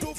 to fall.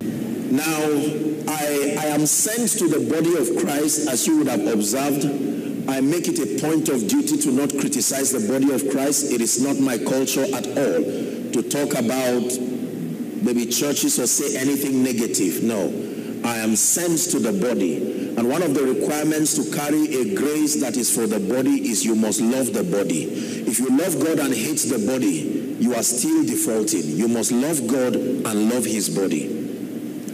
Now, I am sent to the body of Christ, as you would have observed. I make it a point of duty to not criticize the body of Christ. It is not my culture at all to talk about maybe churches or say anything negative. No, I am sent to the body. And one of the requirements to carry a grace that is for the body is you must love the body. If you love God and hate the body, you are still defaulting. You must love God and love his body.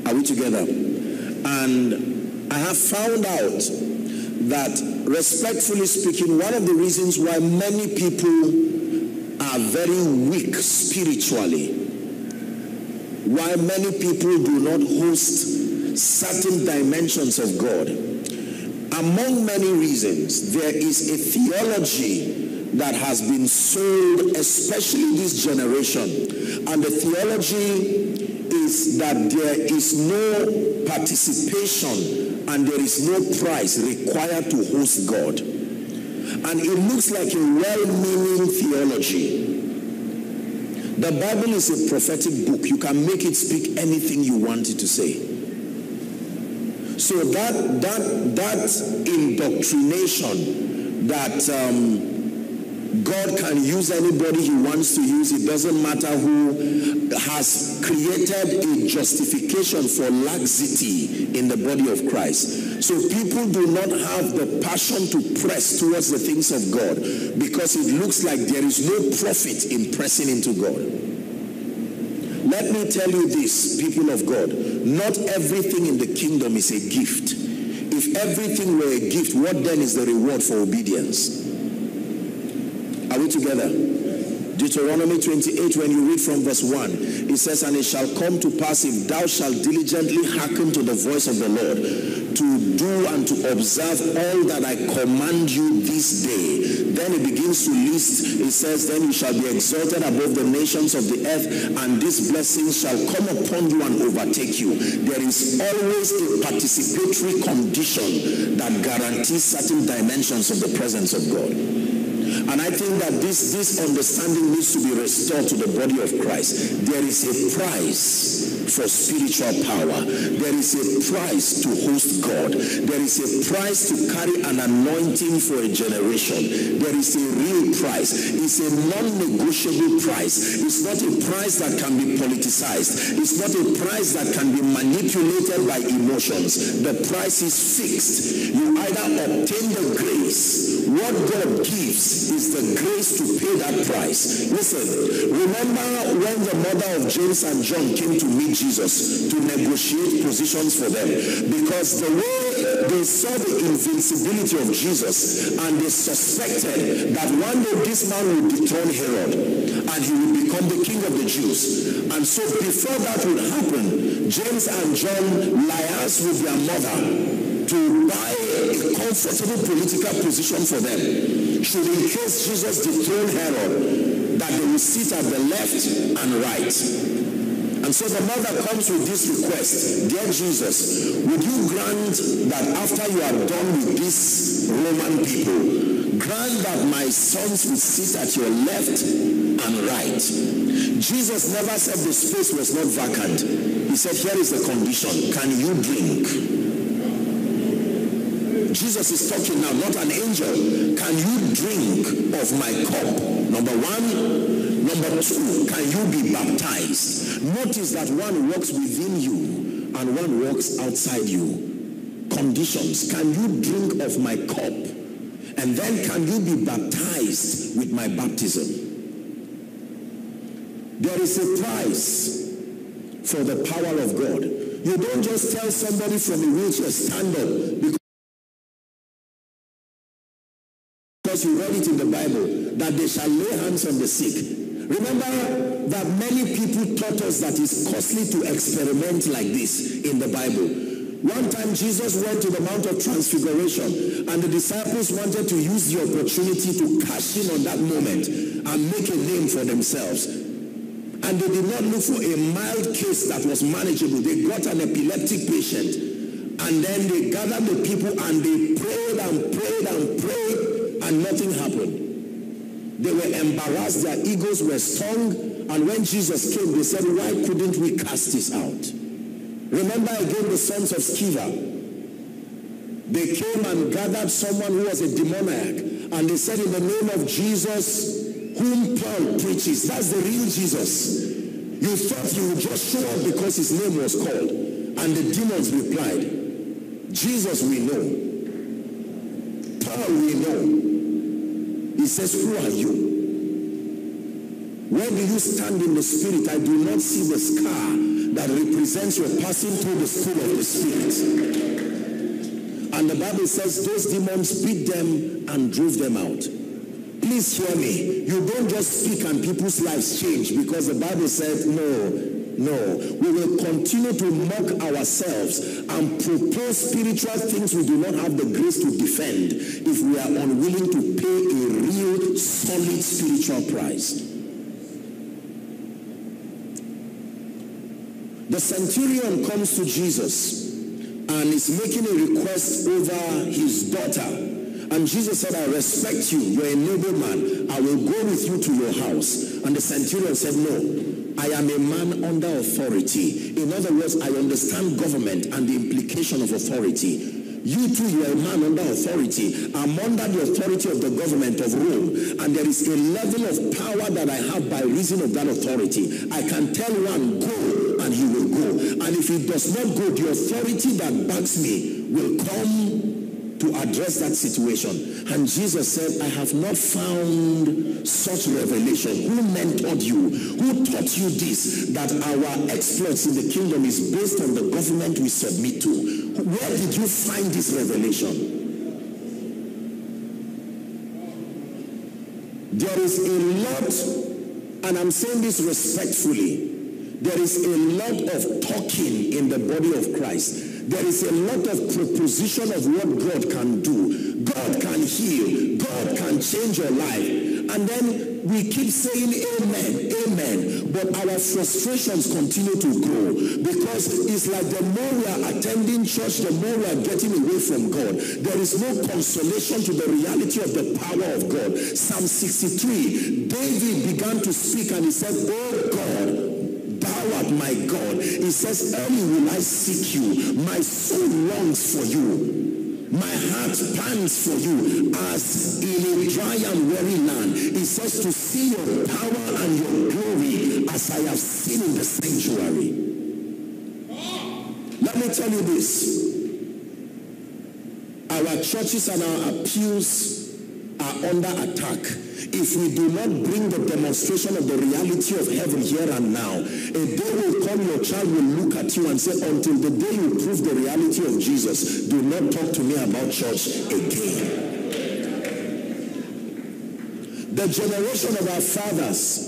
Are we together? And I have found out that, respectfully speaking, one of the reasons why many people are very weak spiritually, why many people do not host certain dimensions of God, among many reasons, there is a theology that has been sold, especially this generation, and the theology is that there is no participation and there is no price required to host God. And it looks like a well-meaning theology. The Bible is a prophetic book. You can make it speak anything you want it to say. So that indoctrination that God can use anybody he wants to use, it doesn't matter who, has created a justification for laxity in the body of Christ. So people do not have the passion to press towards the things of God, because it looks like there is no profit in pressing into God. Let me tell you this, people of God, not everything in the kingdom is a gift. If everything were a gift, what then is the reward for obedience? Are we together? Deuteronomy 28, when you read from verse 1, it says, "And it shall come to pass, if thou shalt diligently hearken to the voice of the Lord, to do and to observe all that I command you this day." Then it begins to list, it says, "Then you shall be exalted above the nations of the earth, and these blessings shall come upon you and overtake you." There is always a participatory condition that guarantees certain dimensions of the presence of God. And I think that this understanding needs to be restored to the body of Christ. There is a price for spiritual power. There is a price to host God. There is a price to carry an anointing for a generation. There is a real price. It's a non-negotiable price. It's not a price that can be politicized. It's not a price that can be manipulated by emotions. The price is fixed. You either obtain the grace. What God gives is the grace to pay that price. Listen, remember when the mother of James and John came to meet Jesus to negotiate positions for them, because the way they saw the invincibility of Jesus, and they suspected that one day this man would dethrone Herod and he would become the king of the Jews. And so before that would happen, James and John liaised with their mother to buy a comfortable political position for them, should in case Jesus dethrone Herod, that they will sit at the left and right. And so the mother comes with this request: "Dear Jesus, would you grant that after you are done with these Roman people, grant that my sons will sit at your left and right?" Jesus never said the space was not vacant. He said, "Here is the condition. Can you drink?" Jesus is talking now, not an angel. Can you drink of my cup? Number one. Number two, can you be baptized? Notice that one walks within you and one walks outside you. Conditions. Can you drink of my cup? And then can you be baptized with my baptism? There is a price for the power of God. You don't just tell somebody from a wheelchair, stand up, because you read it in the Bible, that they shall lay hands on the sick. Remember that many people taught us that it's costly to experiment like this in the Bible. One time Jesus went to the Mount of Transfiguration, and the disciples wanted to use the opportunity to cash in on that moment and make a name for themselves. And they did not look for a mild case that was manageable. They got an epileptic patient, and then they gathered the people and they prayed and prayed and prayed, and nothing happened. They were embarrassed, their egos were stung, and when Jesus came, they said, "Why couldn't we cast this out?" Remember again the sons of Sceva. They came and gathered someone who was a demoniac, and they said, "In the name of Jesus, whom Paul preaches." That's the real Jesus. You thought you would just show up because his name was called. And the demons replied, "Jesus we know. Paul we know." He says, "Who are you? Where do you stand in the spirit? I do not see the scar that represents your passing through the school of the Spirit." And the Bible says those demons beat them and drove them out. Please hear me. You don't just speak and people's lives change, because the Bible says, no. We will continue to mock ourselves and propose spiritual things we do not have the grace to defend if we are unwilling to pay a real, solid spiritual price. The centurion comes to Jesus and is making a request over his daughter. And Jesus said, "I respect you. You're a noble man. I will go with you to your house." And the centurion said, "No, I am a man under authority." In other words, I understand government and the implication of authority. You too, you are a man under authority. I'm under the authority of the government of Rome. And there is a level of power that I have by reason of that authority. I can tell one, go, and he will go. And if he does not go, the authority that backs me will come to address that situation. And Jesus said, "I have not found such revelation. Who mentored you? Who taught you this? That our exploits in the kingdom is based on the government we submit to. Where did you find this revelation?" There is a lot, and I'm saying this respectfully, there is a lot of talking in the body of Christ. There is a lot of proposition of what God can do. God can heal. God can change your life. And then we keep saying amen, amen, but our frustrations continue to grow, because it's like the more we are attending church, the more we are getting away from God. There is no consolation to the reality of the power of God. Psalm 63, David began to speak and he said, "Oh God, thou art my God." He says, "Early will I seek you. My soul longs for you. My heart pants for you as in a dry and weary land." It says to see your power and your glory as I have seen in the sanctuary. Oh. Let me tell you this. Our churches and our appeals are under attack. If we do not bring the demonstration of the reality of heaven here and now, a day will come your child will look at you and say, "Until the day you prove the reality of Jesus, do not talk to me about church again." The generation of our fathers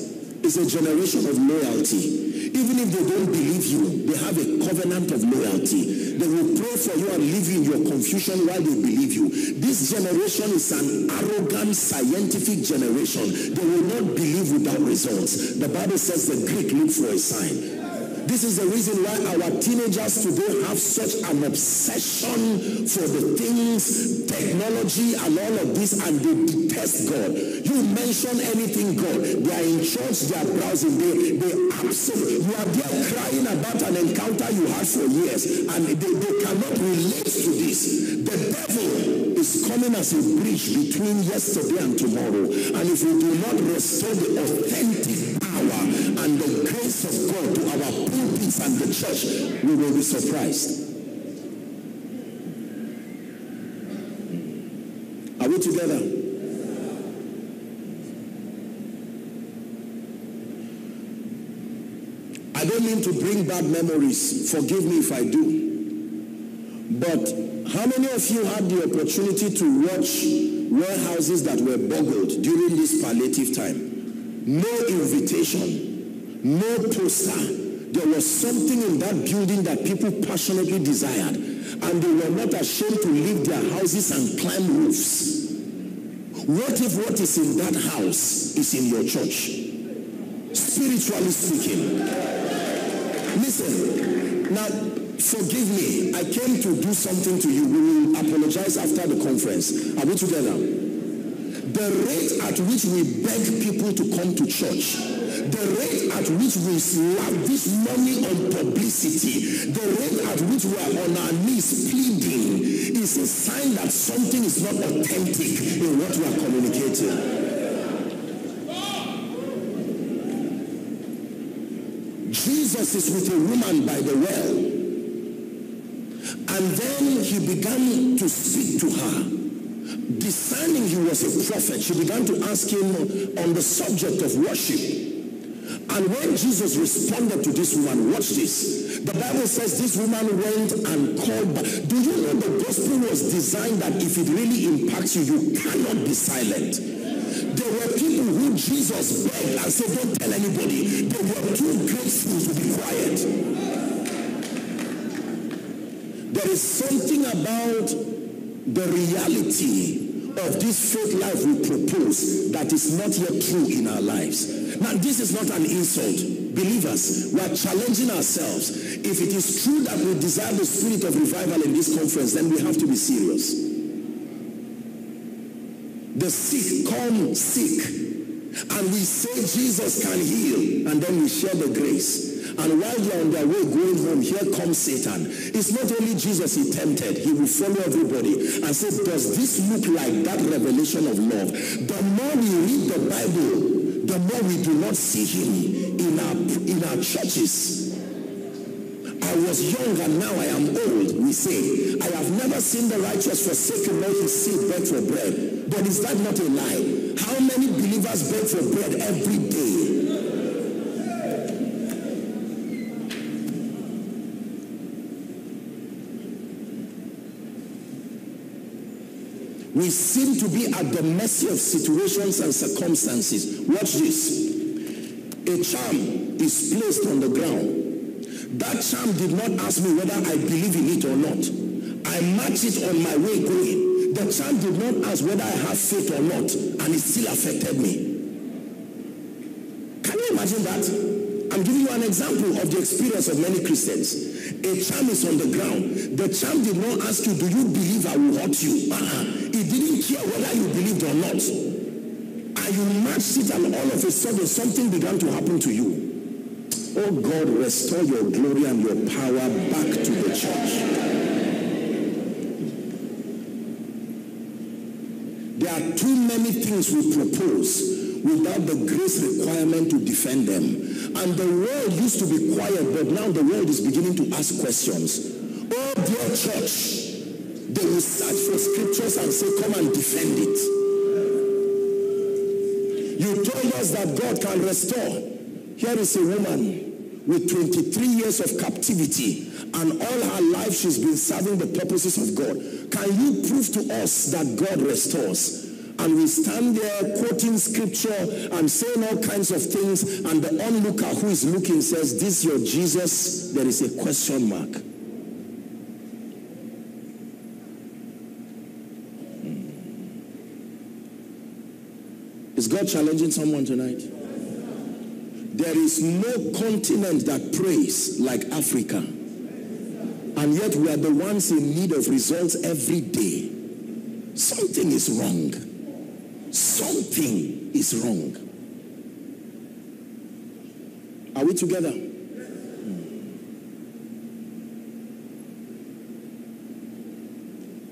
is a generation of loyalty. Even if they don't believe you, they have a covenant of loyalty. They will pray for you and live in your confusion while they believe you. This generation is an arrogant, scientific generation. They will not believe without results. The Bible says the Greek looked for a sign. This is the reason why our teenagers today have such an obsession for the things, technology and all of this, and they detest God. You mention anything God, they are in church, they are browsing, they absolutely, you are there crying about an encounter you had for years, and they cannot relate to this. The devil is coming as a bridge between yesterday and tomorrow, and if we do not restore the authentic power and the grace of God to our pulpits and the church, we will be surprised. Are we together? I don't mean to bring bad memories. Forgive me if I do. But how many of you had the opportunity to watch warehouses that were boggled during this palliative time? No invitation, no poster. There was something in that building that people passionately desired, and they were not ashamed to leave their houses and climb roofs. What if what is in that house is in your church? Spiritually speaking. Listen, now, forgive me, I came to do something to you. We will apologize after the conference. Are we together? The rate at which we beg people to come to church, the rate at which we lavish money on publicity, the rate at which we are on our knees pleading is a sign that something is not authentic in what we are communicating. Jesus is with a woman by the well. And then he began to speak to her. Discerning he was a prophet, she began to ask him on the subject of worship. And when Jesus responded to this woman, watch this. The Bible says this woman went and called back. Do you know the gospel was designed that if it really impacts you, you cannot be silent? There were people who Jesus begged and said, don't tell anybody. They were too grateful to be quiet. There is something about the reality of this faith life we propose that is not yet true in our lives. Now, this is not an insult. Believe us, we are challenging ourselves. If it is true that we desire the spirit of revival in this conference, then we have to be serious. The sick come sick, and we say Jesus can heal, and then we share the grace. And while they are on their way going home, here comes Satan. It's not only Jesus he tempted. He will follow everybody and say, does this look like that revelation of love? The more we read the Bible, the more we do not see him in our churches. I was young and now I am old, we say. I have never seen the righteous forsaken nor his seed beg for bread. But is that not a lie? How many believers beg for bread every day? We seem to be at the mercy of situations and circumstances. Watch this. A charm is placed on the ground. That charm did not ask me whether I believe in it or not. I match it on my way going. The charm did not ask whether I have faith or not, and it still affected me. Can you imagine that? I'm giving you an example of the experience of many Christians. A charm is on the ground. The charm did not ask you, do you believe I will hurt you? It didn't care whether you believed or not. And you matched it, and all of a sudden something began to happen to you. Oh God, restore your glory and your power back to the church. There are too many things we propose without the grace requirement to defend them. And the world used to be quiet, but now the world is beginning to ask questions. Oh, dear church, they will search for scriptures and say, come and defend it. You told us that God can restore. Here is a woman with 23 years of captivity, and all her life she's been serving the purposes of God. Can you prove to us that God restores? And we stand there quoting scripture and saying all kinds of things, and the onlooker who is looking says, this your Jesus? There is a question mark. Is God challenging someone tonight? There is no continent that prays like Africa, and yet we are the ones in need of results every day. Something is wrong. Something is wrong. Are we together?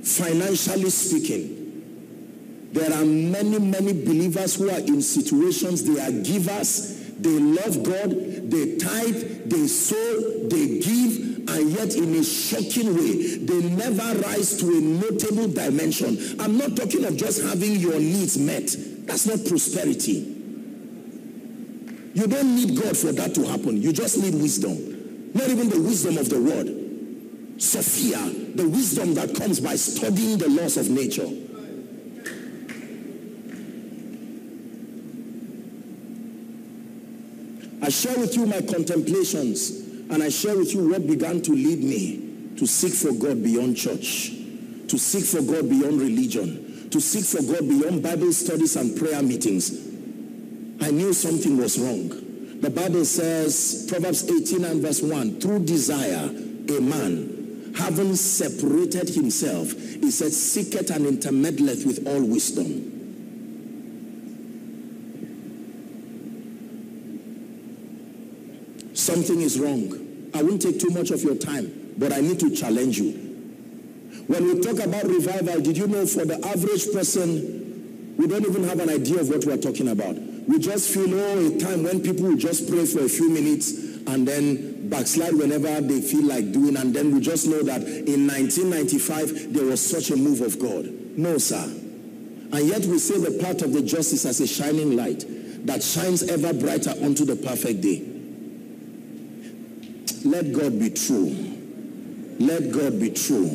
Financially speaking, there are many, many believers who are in situations they are givers, they love God, they tithe, they sow, they give, and yet in a shocking way, they never rise to a notable dimension. I'm not talking of just having your needs met. That's not prosperity. You don't need God for that to happen. You just need wisdom. Not even the wisdom of the word. Sophia, the wisdom that comes by studying the laws of nature. I share with you my contemplations, and I share with you what began to lead me to seek for God beyond church, to seek for God beyond religion, to seek for God beyond Bible studies and prayer meetings. I knew something was wrong. The Bible says, Proverbs 18 and verse 1, through desire, a man, having separated himself, he said, seeketh and intermeddleth with all wisdom. Something is wrong. I won't take too much of your time, but I need to challenge you. When we talk about revival, did you know for the average person, we don't even have an idea of what we're talking about. We just feel, oh, a time when people will just pray for a few minutes and then backslide whenever they feel like doing, and then we just know that in 1995, there was such a move of God. No, sir. And yet we say the path of the just is as a shining light that shines ever brighter unto the perfect day. Let God be true. Let God be true.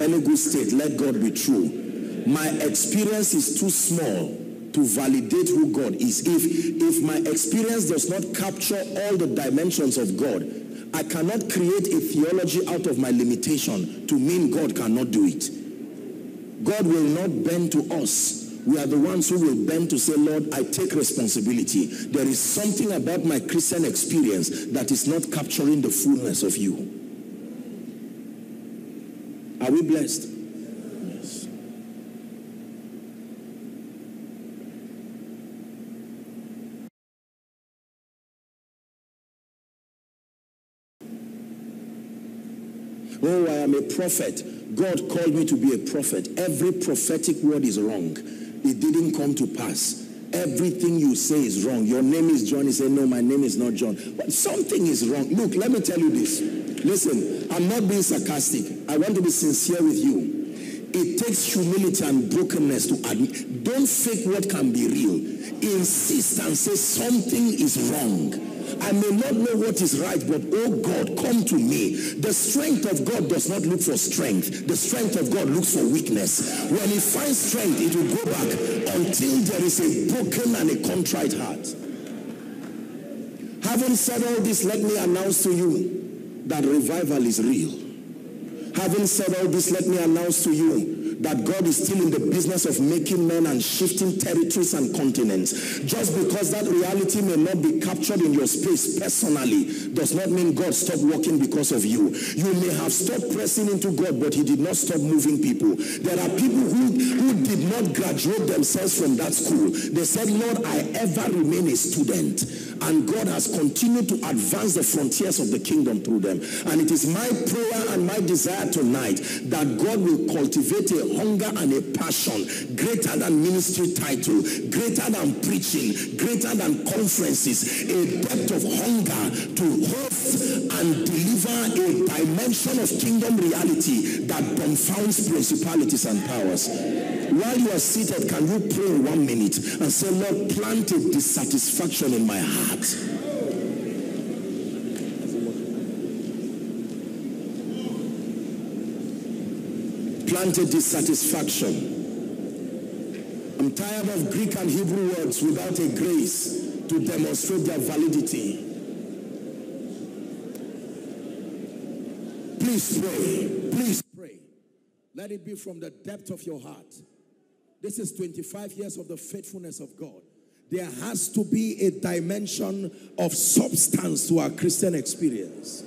Enugu State, let God be true. My experience is too small to validate who God is. If my experience does not capture all the dimensions of God, I cannot create a theology out of my limitation to mean God cannot do it. God will not bend to us. We are the ones who will bend to say, Lord, I take responsibility. There is something about my Christian experience that is not capturing the fullness of you. Are we blessed? Yes. Oh, I am a prophet. God called me to be a prophet. Every prophetic word is wrong. It didn't come to pass. Everything you say is wrong. Your name is John. He said, no, my name is not John. But something is wrong. Look, let me tell you this. Listen, I'm not being sarcastic. I want to be sincere with you. It takes humility and brokenness to admit. Don't fake what can be real. Insist and say something is wrong. I may not know what is right, but oh God, come to me. The strength of God does not look for strength. The strength of God looks for weakness. When he finds strength, it will go back until there is a broken and a contrite heart. Having said all this, let me announce to you that revival is real. Having said all this, let me announce to you that God is still in the business of making men and shifting territories and continents. Just because that reality may not be captured in your space personally does not mean God stopped working because of you. You may have stopped pressing into God, but he did not stop moving people. There are people who did not graduate themselves from that school. They said, Lord, I ever remain a student. And God has continued to advance the frontiers of the kingdom through them. And it is my prayer and my desire tonight that God will cultivate a hunger and a passion greater than ministry title, greater than preaching, greater than conferences, a depth of hunger to host and deliver a dimension of kingdom reality that confounds principalities and powers. While you are seated, can you pray 1 minute and say, Lord, plant a dissatisfaction in my heart. Planted dissatisfaction. I'm tired of Greek and Hebrew words without a grace to demonstrate their validity. Please pray. Please pray. Let it be from the depth of your heart. This is 25 years of the faithfulness of God. There has to be a dimension of substance to our Christian experience.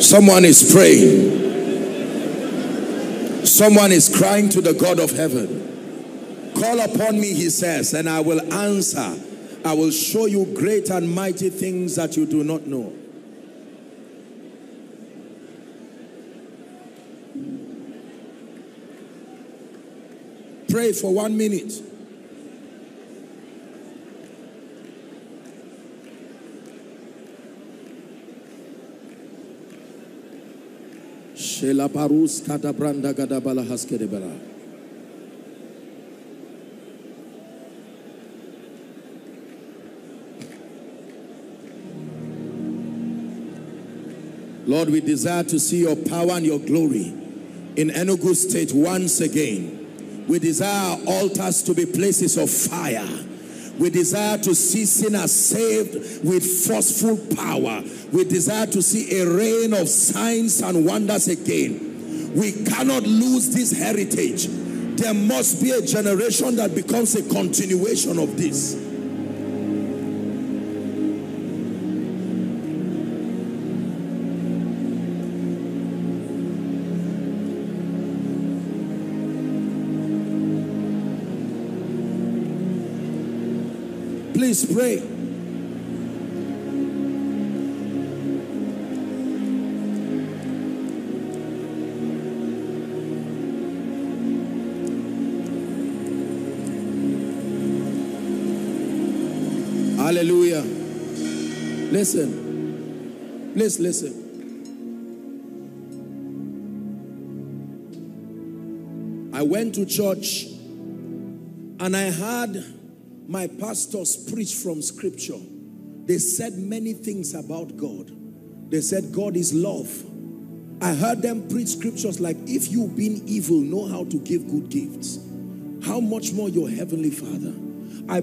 Someone is praying. Someone is crying to the God of heaven. Call upon me, he says, and I will answer. I will show you great and mighty things that you do not know. Pray for 1 minute. Shela Barus Kadabranda Gadabala Haskedebara. Lord, we desire to see your power and your glory in Enugu State once again. We desire altars to be places of fire. We desire to see sinners saved with forceful power. We desire to see a reign of signs and wonders again. We cannot lose this heritage. There must be a generation that becomes a continuation of this. Please pray. Hallelujah. Listen. Please listen. I went to church and I had my pastors preached from scripture. They said many things about God. They said God is love. I heard them preach scriptures like, if you being evil know how to give good gifts, how much more your heavenly Father. I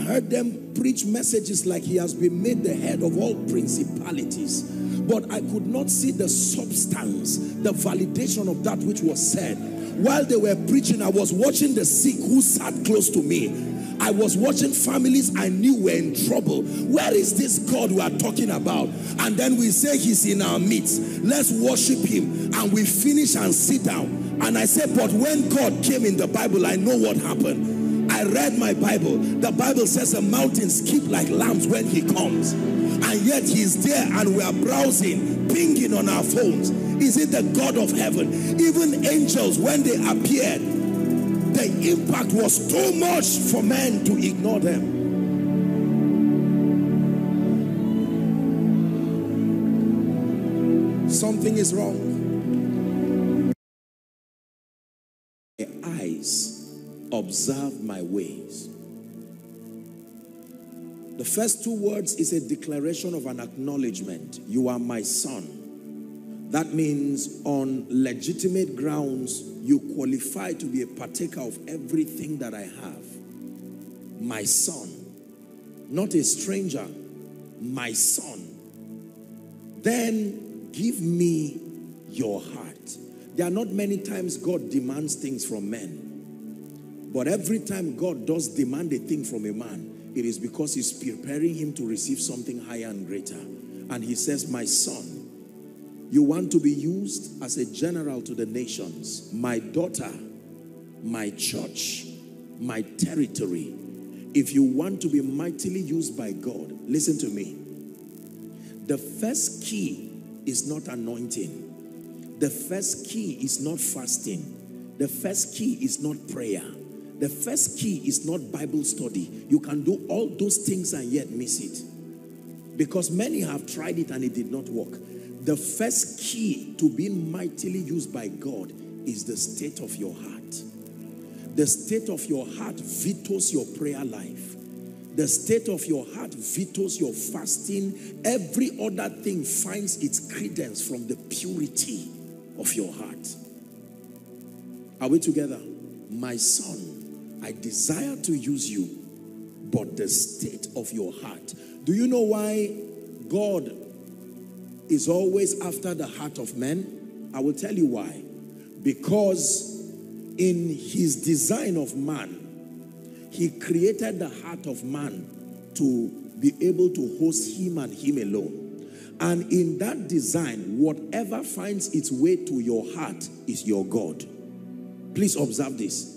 heard them preach messages like he has been made the head of all principalities. But I could not see the substance, the validation of that which was said. While they were preaching, I was watching the sick who sat close to me. I was watching families I knew were in trouble. Where is this God we are talking about? And then we say he's in our midst. Let's worship him. And we finish and sit down. And I said, but when God came in the Bible, I know what happened. I read my Bible. The Bible says the mountains skip like lambs when he comes. And yet he's there and we are browsing, pinging on our phones. Is it the God of heaven? Even angels, when they appeared, the impact was too much for men to ignore them. Something is wrong. My eyes observe my ways. The first two words is a declaration of an acknowledgement. You are my son. That means on legitimate grounds, you qualify to be a partaker of everything that I have. My son, not a stranger, my son. Then give me your heart. There are not many times God demands things from men. But every time God does demand a thing from a man, it is because he's preparing him to receive something higher and greater. And he says, my son, you want to be used as a general to the nations. My daughter, my church, my territory. If you want to be mightily used by God, listen to me. The first key is not anointing. The first key is not fasting. The first key is not prayer. The first key is not Bible study. You can do all those things and yet miss it. Because many have tried it and it did not work. The first key to being mightily used by God is the state of your heart. The state of your heart vetoes your prayer life. The state of your heart vetoes your fasting. Every other thing finds its credence from the purity of your heart. Are we together? My son, I desire to use you, but the state of your heart. Do you know why God is always after the heart of men? I will tell you why. Because in his design of man, he created the heart of man to be able to host him and him alone. And in that design, whatever finds its way to your heart is your God. Please observe this.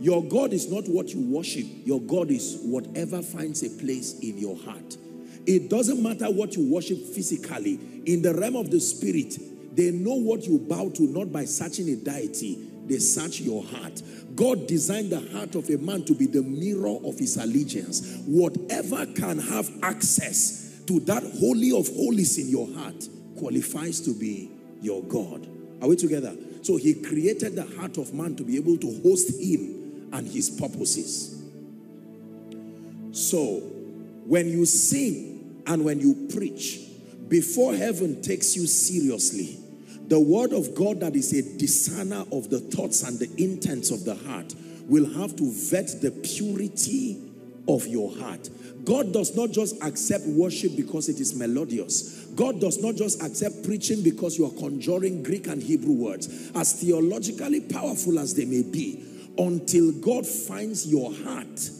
Your God is not what you worship. Your God is whatever finds a place in your heart. It doesn't matter what you worship physically. In the realm of the spirit, they know what you bow to, not by searching a deity. They search your heart. God designed the heart of a man to be the mirror of his allegiance. Whatever can have access to that holy of holies in your heart qualifies to be your God. Are we together? So he created the heart of man to be able to host him and his purposes. So when you sing and when you preach, before heaven takes you seriously, the word of God that is a discerner of the thoughts and the intents of the heart will have to vet the purity of your heart. God does not just accept worship because it is melodious. God does not just accept preaching because you are conjuring Greek and Hebrew words, as theologically powerful as they may be, until God finds your heart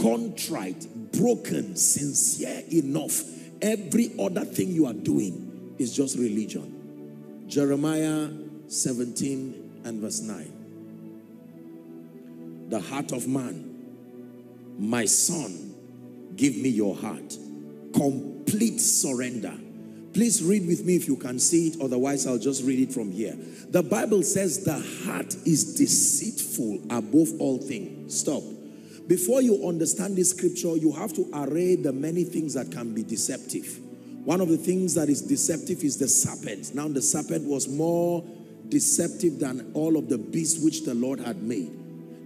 contrite, broken, sincere enough. Every other thing you are doing is just religion. Jeremiah 17 and verse 9. The heart of man. My son, give me your heart. Complete surrender. Please read with me if you can see it. Otherwise, I'll just read it from here. The Bible says the heart is deceitful above all things. Stop. Before you understand this scripture, you have to array the many things that can be deceptive. One of the things that is deceptive is the serpent. Now the serpent was more deceptive than all of the beasts which the Lord had made.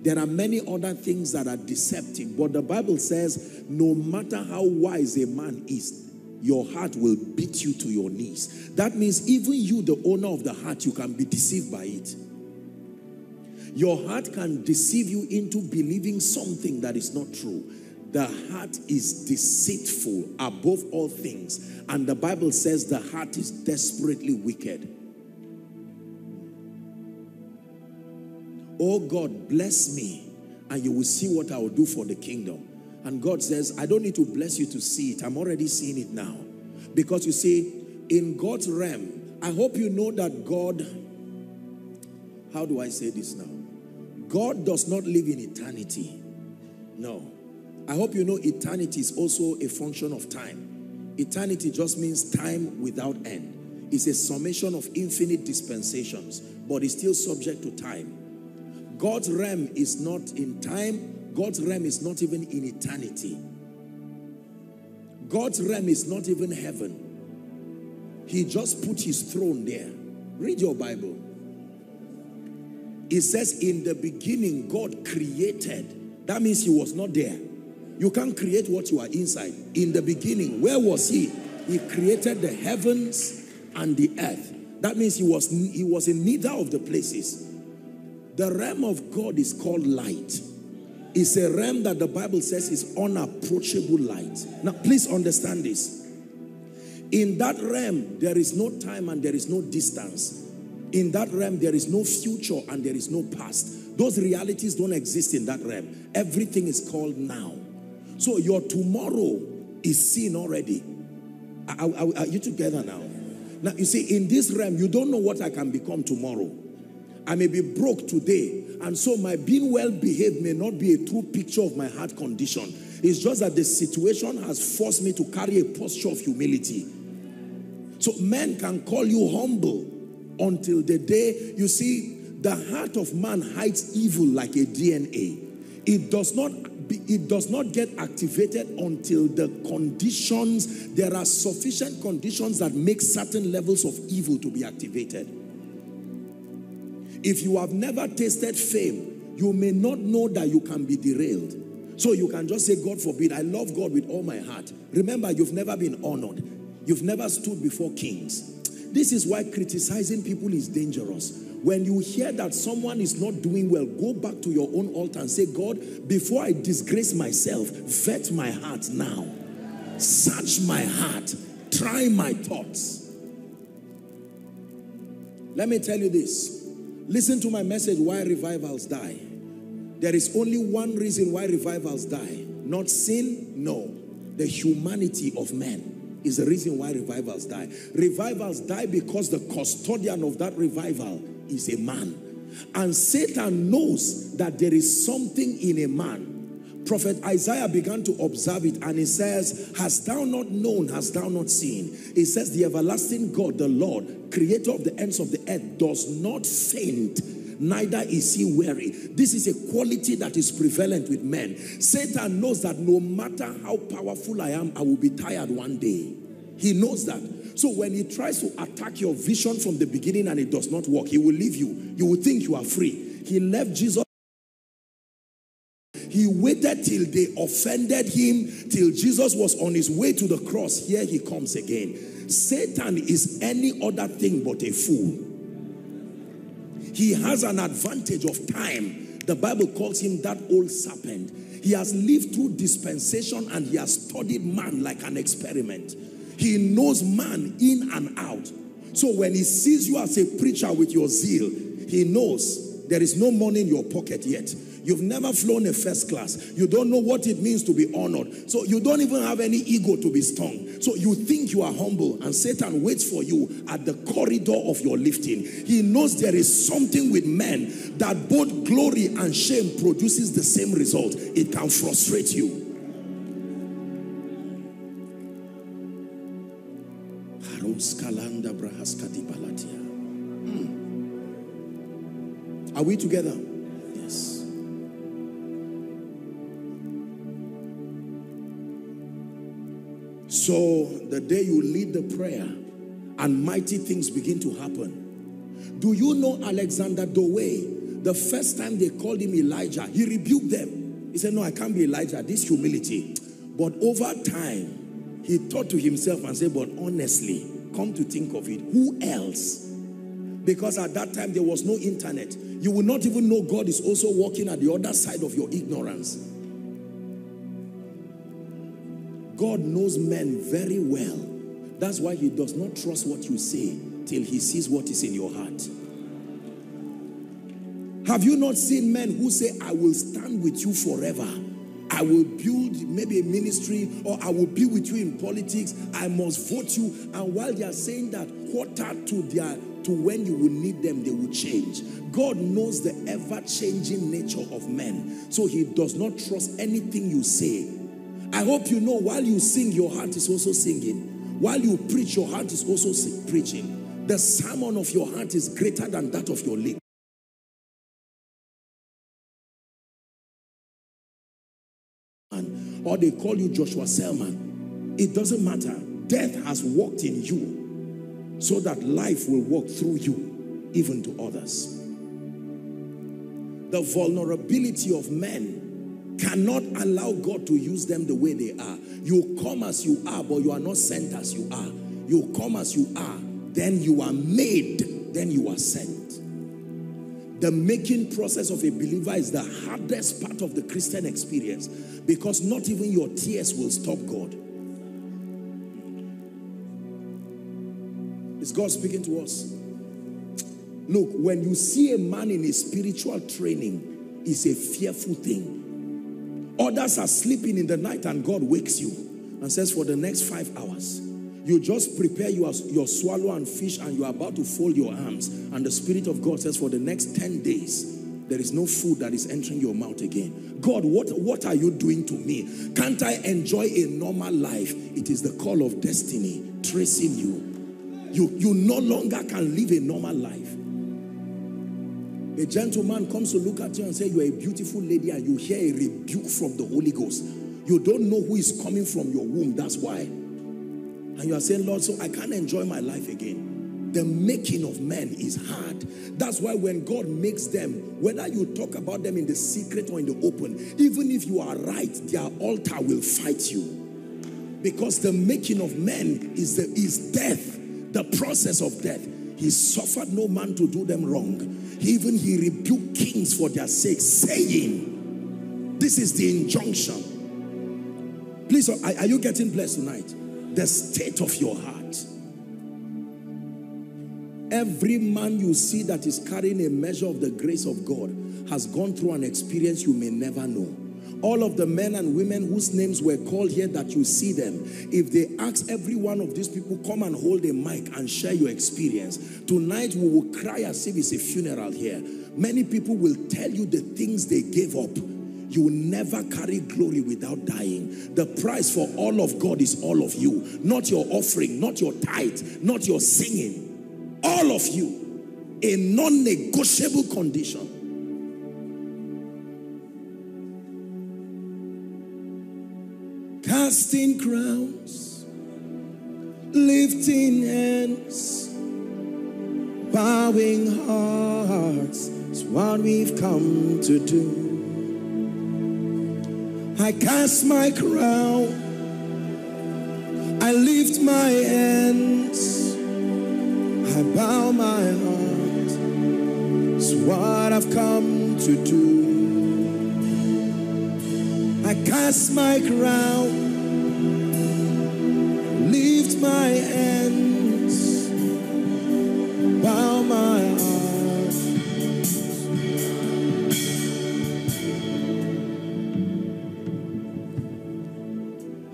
There are many other things that are deceptive. But the Bible says, no matter how wise a man is, your heart will beat you to your knees. That means even you, the owner of the heart, you can be deceived by it. Your heart can deceive you into believing something that is not true. The heart is deceitful above all things. And the Bible says the heart is desperately wicked. Oh God, bless me and you will see what I will do for the kingdom. And God says, I don't need to bless you to see it. I'm already seeing it now. Because you see, in God's realm, I hope you know that God, how do I say this now? God does not live in eternity. No. I hope you know eternity is also a function of time. Eternity just means time without end. It's a summation of infinite dispensations, but it's still subject to time. God's realm is not in time. God's realm is not even in eternity. God's realm is not even heaven. He just put his throne there. Read your Bible. It says, in the beginning, God created. That means he was not there. You can't create what you are inside. In the beginning, where was he? He created the heavens and the earth. That means he was in neither of the places. The realm of God is called light. It's a realm that the Bible says is unapproachable light. Now, please understand this. In that realm, there is no time and there is no distance. In that realm, there is no future and there is no past. Those realities don't exist in that realm. Everything is called now. So your tomorrow is seen already. Are you together now? Now, you see, in this realm, you don't know what I can become tomorrow. I may be broke today, and so my being well-behaved may not be a true picture of my heart condition. It's just that the situation has forced me to carry a posture of humility. So men can call you humble until the day, you see, the heart of man hides evil like a DNA. It does not get activated until the conditions, there are sufficient conditions that make certain levels of evil to be activated. If you have never tasted fame, you may not know that you can be derailed. So you can just say, God forbid, I love God with all my heart. Remember, you've never been honored. You've never stood before kings. This is why criticizing people is dangerous. When you hear that someone is not doing well, go back to your own altar and say, God, before I disgrace myself, vet my heart now. Search my heart. Try my thoughts. Let me tell you this. Listen to my message, why revivals die. There is only one reason why revivals die. Not sin, no. The humanity of man is the reason why revivals die. Revivals die because the custodian of that revival is a man. And Satan knows that there is something in a man. Prophet Isaiah began to observe it and he says, hast thou not known, hast thou not seen? He says, the everlasting God, the Lord, creator of the ends of the earth, does not faint, neither is he weary. This is a quality that is prevalent with men. Satan knows that no matter how powerful I am, I will be tired one day. He knows that. So when he tries to attack your vision from the beginning and it does not work, he will leave you. You will think you are free. He left Jesus. He waited till they offended him, till Jesus was on his way to the cross. Here he comes again. Satan is any other thing but a fool. He has an advantage of time. The Bible calls him that old serpent. He has lived through dispensation and he has studied man like an experiment. He knows man in and out. So when he sees you as a preacher with your zeal, he knows there is no money in your pocket yet. You've never flown a first class. You don't know what it means to be honored. So you don't even have any ego to be stung. So you think you are humble, and Satan waits for you at the corridor of your lifting. He knows there is something with men that both glory and shame produces the same result. It can frustrate you. Are we together? So the day you lead the prayer and mighty things begin to happen. Do you know Alexander Dowie? The first time they called him Elijah, he rebuked them. He said, no, I can't be Elijah, this humility. But over time, he thought to himself and said, but honestly, come to think of it, who else? Because at that time, there was no internet. You will not even know God is also walking at the other side of your ignorance. God knows men very well. That's why he does not trust what you say till he sees what is in your heart. Have you not seen men who say, I will stand with you forever. I will build maybe a ministry, or I will be with you in politics. I must vote you. And while they are saying that, quarter to when you will need them, they will change. God knows the ever-changing nature of men. So he does not trust anything you say. I hope you know, while you sing, your heart is also singing. While you preach, your heart is also preaching. The sermon of your heart is greater than that of your lips. Or they call you Joshua Selman. It doesn't matter. Death has walked in you so that life will walk through you, even to others. The vulnerability of men cannot allow God to use them the way they are. You come as you are, but you are not sent as you are. You come as you are, then you are made, then you are sent. The making process of a believer is the hardest part of the Christian experience, because not even your tears will stop God. Is God speaking to us? Look, when you see a man in his spiritual training, it's a fearful thing. Others are sleeping in the night and God wakes you and says, for the next 5 hours, you just prepare your swallow and fish, and you are about to fold your arms. And the Spirit of God says, for the next 10 days, there is no food that is entering your mouth again. God, what are you doing to me? Can't I enjoy a normal life? It is the call of destiny tracing you. You no longer can live a normal life. A gentleman comes to look at you and say, you are a beautiful lady, and you hear a rebuke from the Holy Ghost. You don't know who is coming from your womb, that's why. And you are saying, Lord, so I can't enjoy my life again. The making of men is hard. That's why when God makes them, whether you talk about them in the secret or in the open, even if you are right, their altar will fight you. Because the making of men is death, the process of death. He suffered no man to do them wrong. Even he rebuked kings for their sake, saying, this is the injunction. Please, are you getting blessed tonight? The state of your heart. Every man you see that is carrying a measure of the grace of God has gone through an experience you may never know. All of the men and women whose names were called here that you see them, if they ask every one of these people, come and hold a mic and share your experience, tonight we will cry as if it's a funeral here. Many people will tell you the things they gave up. You will never carry glory without dying. The price for all of God is all of you. Not your offering, not your tithe, not your singing. All of you. A non-negotiable condition. Casting crowns Lifting hands, bowing hearts is what we've come to do. I cast my crown, I lift my hands, I bow my heart, it's what I've come to do. I cast my crown, my hands, bow my heart.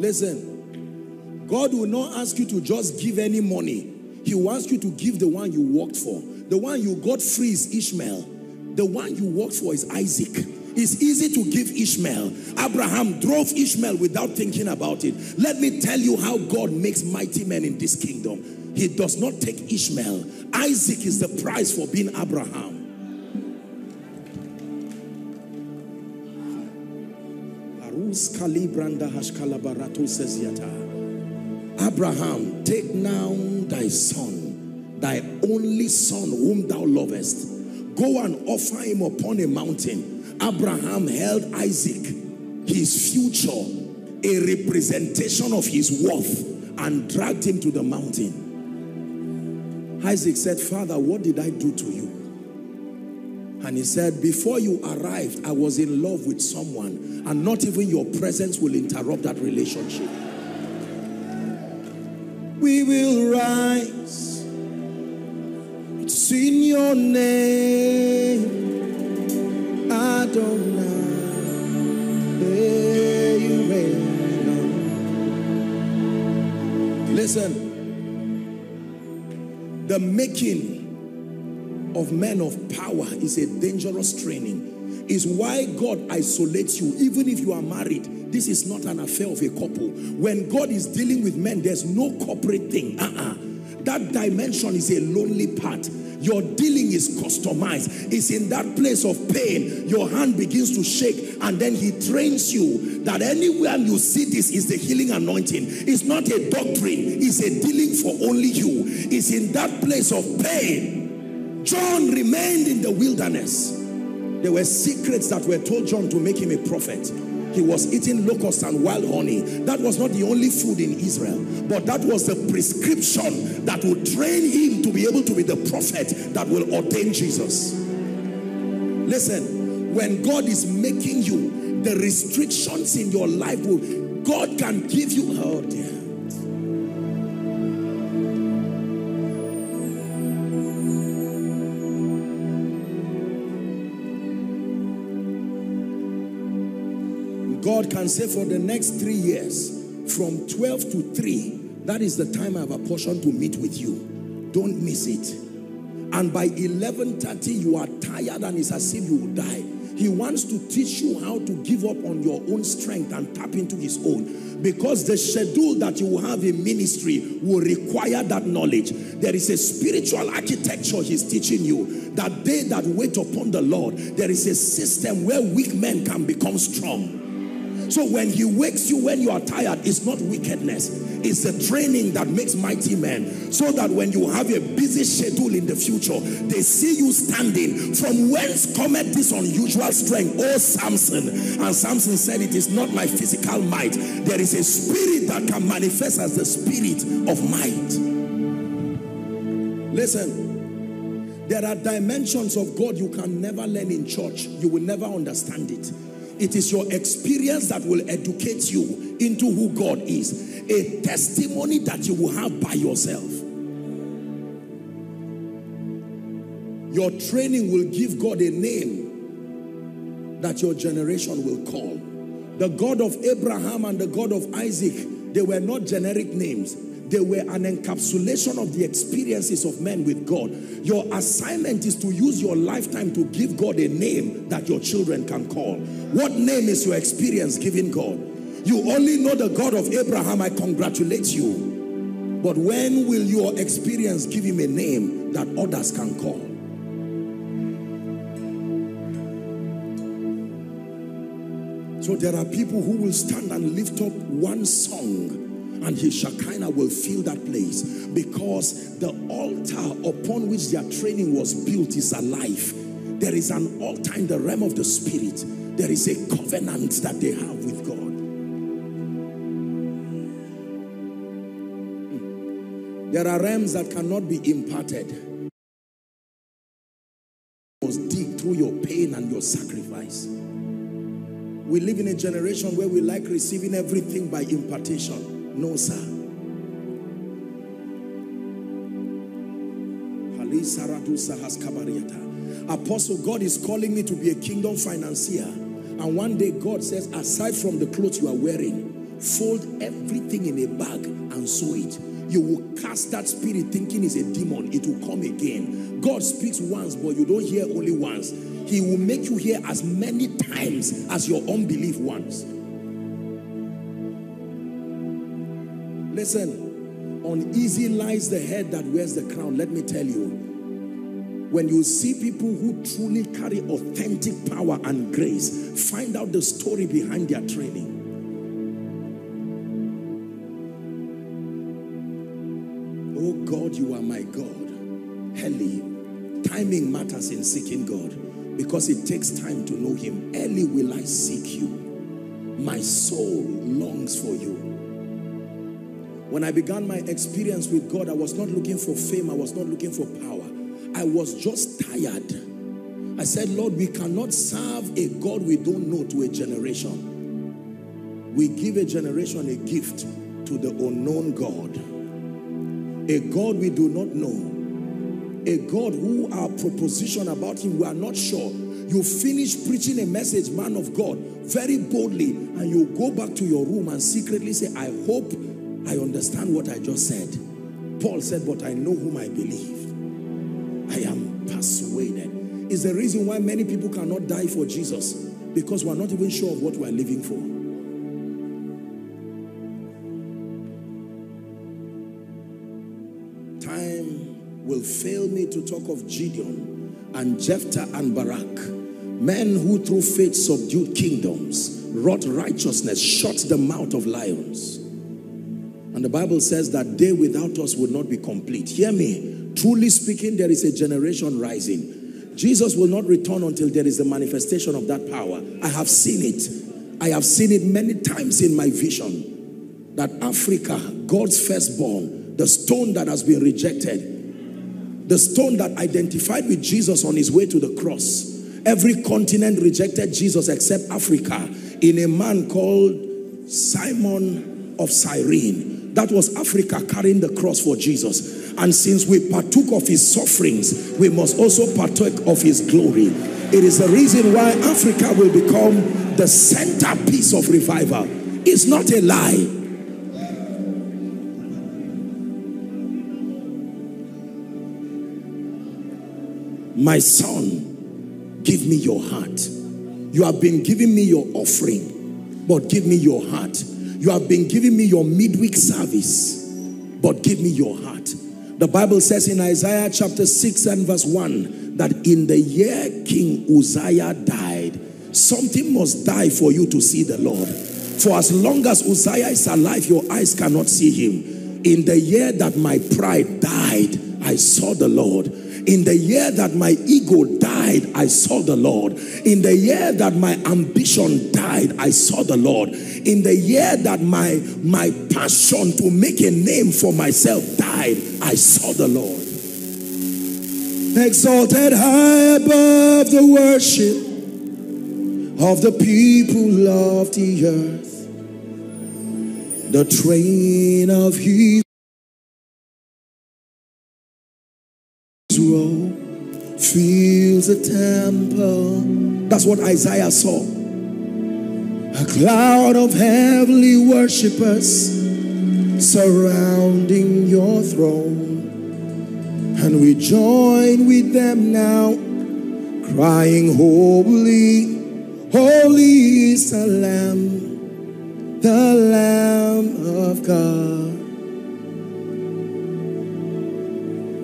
Listen, God will not ask you to just give any money. He wants you to give the one you worked for. The one you got free is Ishmael. The one you worked for is Isaac. It's easy to give Ishmael. Abraham drove Ishmael without thinking about it. Let me tell you how God makes mighty men in this kingdom. He does not take Ishmael. Isaac is the price for being Abraham. Abraham, take now thy son, thy only son whom thou lovest. Go and offer him upon a mountain. Abraham held Isaac, his future, a representation of his worth, and dragged him to the mountain. Isaac said, Father, what did I do to you? And he said, before you arrived, I was in love with someone, and not even your presence will interrupt that relationship. We will rise. It's in your name. I don't know where you may. Listen, the making of men of power is a dangerous training. It's why God isolates you, even if you are married. This is not an affair of a couple. When God is dealing with men, there's no corporate thing. That dimension is a lonely part. Your dealing is customized. It's in that place of pain. Your hand begins to shake, and then he trains you that anywhere you see this is the healing anointing. It's not a doctrine. It's a dealing for only you. It's in that place of pain. John remained in the wilderness. There were secrets that were told John to make him a prophet. He was eating locusts and wild honey. That was not the only food in Israel, but that was the prescription that would train him to be able to be the prophet that will ordain Jesus. Listen, when God is making you, the restrictions in your life, God can give you, oh dear. God can say for the next 3 years, from 12 to 3, that is the time I have apportioned to meet with you. Don't miss it. And by 11:30, you are tired and it's as if you will die. He wants to teach you how to give up on your own strength and tap into his own. Because the schedule that you will have in ministry will require that knowledge. There is a spiritual architecture he's teaching you. That they that wait upon the Lord, there is a system where weak men can become strong. So when he wakes you when you are tired, it's not wickedness. It's the training that makes mighty men. So that when you have a busy schedule in the future, they see you standing. From whence cometh this unusual strength, O Samson? And Samson said, it is not my physical might. There is a spirit that can manifest as the spirit of might. Listen, there are dimensions of God you can never learn in church. You will never understand it. It is your experience that will educate you into who God is. A testimony that you will have by yourself. Your training will give God a name that your generation will call. The God of Abraham and the God of Isaac, they were not generic names. They were an encapsulation of the experiences of men with God. Your assignment is to use your lifetime to give God a name that your children can call. What name is your experience giving God? You only know the God of Abraham, I congratulate you. But when will your experience give him a name that others can call? So there are people who will stand and lift up one song and his Shekinah will fill that place, because the altar upon which their training was built is alive. There is an altar in the realm of the spirit. There is a covenant that they have with God. There are realms that cannot be imparted. You must dig through your pain and your sacrifice. We live in a generation where we like receiving everything by impartation. No, sir. Apostle, God is calling me to be a kingdom financier. And one day God says, aside from the clothes you are wearing, fold everything in a bag and sew it. You will cast that spirit thinking it's a demon. It will come again. God speaks once, but you don't hear only once. He will make you hear as many times as your unbelief wants. Listen, uneasy lies the head that wears the crown. Let me tell you, when you see people who truly carry authentic power and grace, find out the story behind their training. Oh God, you are my God. Heli, timing matters in seeking God, because it takes time to know him. Early will I seek you. My soul longs for you. When I began my experience with God, I was not looking for fame. I was not looking for power. I was just tired. I said, Lord, we cannot serve a God we don't know to a generation. We give a generation a gift to the unknown God. A God we do not know. A God who our proposition about him, we are not sure. You finish preaching a message, man of God, very boldly, and you go back to your room and secretly say, I hope I understand what I just said. Paul said, but I know whom I believe. I am persuaded. It's the reason why many people cannot die for Jesus, because we are not even sure of what we are living for. Will fail me to talk of Gideon and Jephthah and Barak, men who through faith subdued kingdoms, wrought righteousness, shut the mouth of lions. And the Bible says that they without us would not be complete. Hear me, truly speaking, there is a generation rising. Jesus will not return until there is the manifestation of that power. I have seen it. I have seen it many times in my vision, that Africa, God's firstborn, the stone that has been rejected, the stone that identified with Jesus on his way to the cross. Every continent rejected Jesus except Africa, in a man called Simon of Cyrene. That was Africa carrying the cross for Jesus. And since we partook of his sufferings, we must also partake of his glory. It is the reason why Africa will become the centerpiece of revival. It's not a lie. My son, give me your heart. You have been giving me your offering, but give me your heart. You have been giving me your midweek service, but give me your heart. The Bible says in Isaiah chapter 6 and verse 1, that in the year King Uzziah died, something must die for you to see the Lord. For as long as Uzziah is alive, your eyes cannot see him. In the year that my pride died, I saw the Lord. In the year that my ego died, I saw the Lord. In the year that my ambition died, I saw the Lord. In the year that my passion to make a name for myself died, I saw the Lord. Exalted high above the worship of the people of the earth, the train of his fills the temple. That's what Isaiah saw. A cloud of heavenly worshipers surrounding your throne, and we join with them now, crying, holy, holy is the Lamb of God.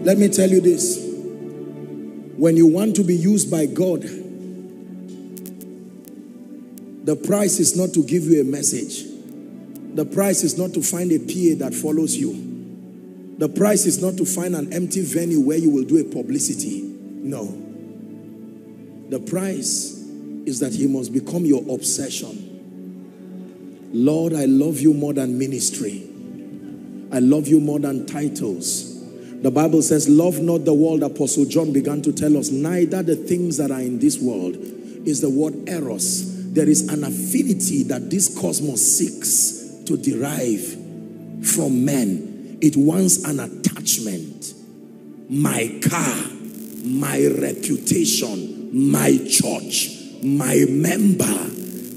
Let me tell you this. When you want to be used by God, the price is not to give you a message. The price is not to find a PA that follows you. The price is not to find an empty venue where you will do a publicity. No. The price is that he must become your obsession. Lord, I love you more than ministry. I love you more than titles. The Bible says, love not the world, Apostle John began to tell us, neither the things that are in this world, is the word eros. There is an affinity that this cosmos seeks to derive from men. It wants an attachment. My car, my reputation, my church, my member.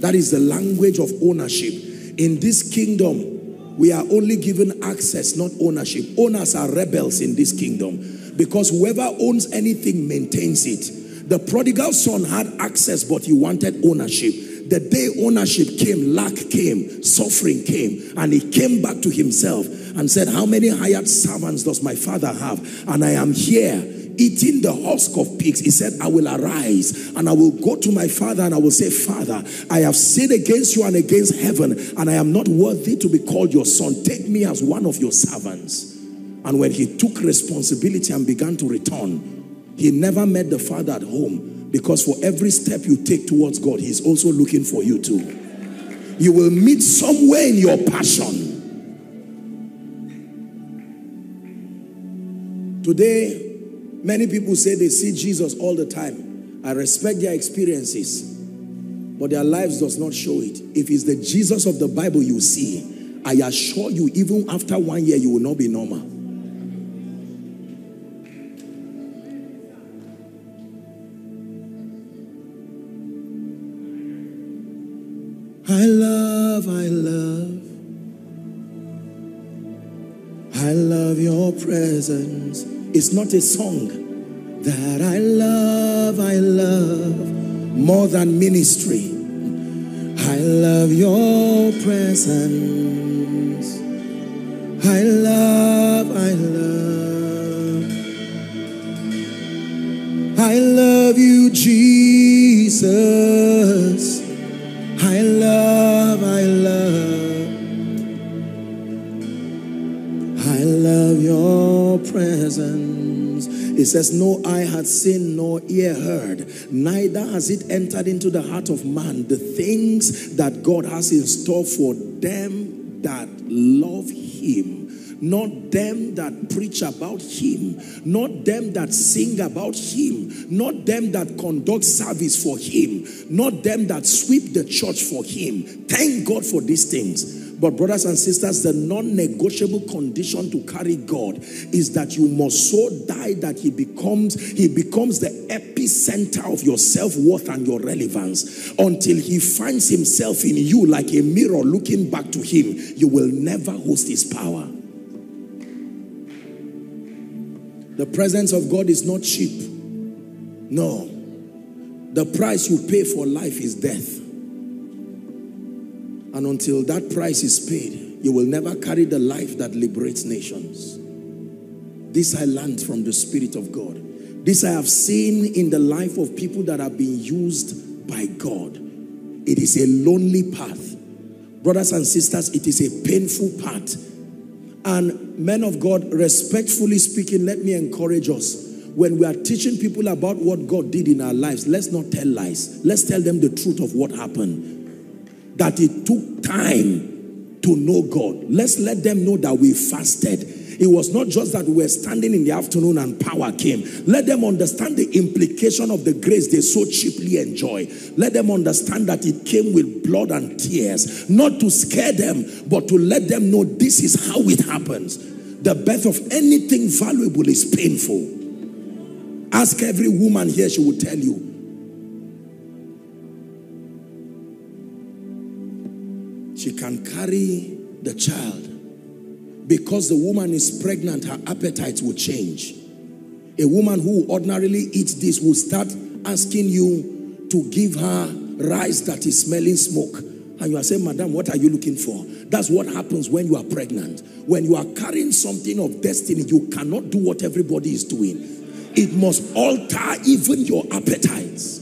That is the language of ownership. In this kingdom, we are only given access, not ownership. Owners are rebels in this kingdom, because whoever owns anything maintains it. The prodigal son had access, but he wanted ownership. The day ownership came, lack came, suffering came, and he came back to himself and said, how many hired servants does my father have? And I am here eating the husk of pigs. He said, I will arise and I will go to my father and I will say, Father, I have sinned against you and against heaven, and I am not worthy to be called your son. Take me as one of your servants. And when he took responsibility and began to return, he never met the father at home, because for every step you take towards God, he is also looking for you too. You will meet somewhere in your passion. Today, many people say they see Jesus all the time. I respect their experiences, but their lives does not show it. If it's the Jesus of the Bible you see, I assure you, even after 1 year, you will not be normal. I love your presence. It's not a song that I love more than ministry. I love your presence. I love you, Jesus. I love your presence. It says, no eye hath seen, nor ear heard, neither has it entered into the heart of man, the things that God has in store for them that love him. Not them that preach about him, not them that sing about him, not them that conduct service for him, not them that sweep the church for him. Thank God for these things. But brothers and sisters, the non-negotiable condition to carry God is that you must so die that he becomes the epicenter of your self-worth and your relevance. Until he finds himself in you like a mirror looking back to him, you will never host his power. The presence of God is not cheap. No. The price you pay for life is death. And until that price is paid, you will never carry the life that liberates nations. This I learned from the Spirit of God. This I have seen in the life of people that have been used by God. It is a lonely path. Brothers and sisters, it is a painful path. And men of God, respectfully speaking, let me encourage us. When we are teaching people about what God did in our lives, let's not tell lies. Let's tell them the truth of what happened. That it took time to know God. Let's let them know that we fasted. It was not just that we were standing in the afternoon and power came. Let them understand the implication of the grace they so cheaply enjoy. Let them understand that it came with blood and tears. Not to scare them, but to let them know this is how it happens. The birth of anything valuable is painful. Ask every woman here, she will tell you. She can carry the child. Because the woman is pregnant, her appetite will change. A woman who ordinarily eats this will start asking you to give her rice that is smelling smoke. And you are saying, Madam, what are you looking for? That's what happens when you are pregnant. When you are carrying something of destiny, you cannot do what everybody is doing. It must alter even your appetites.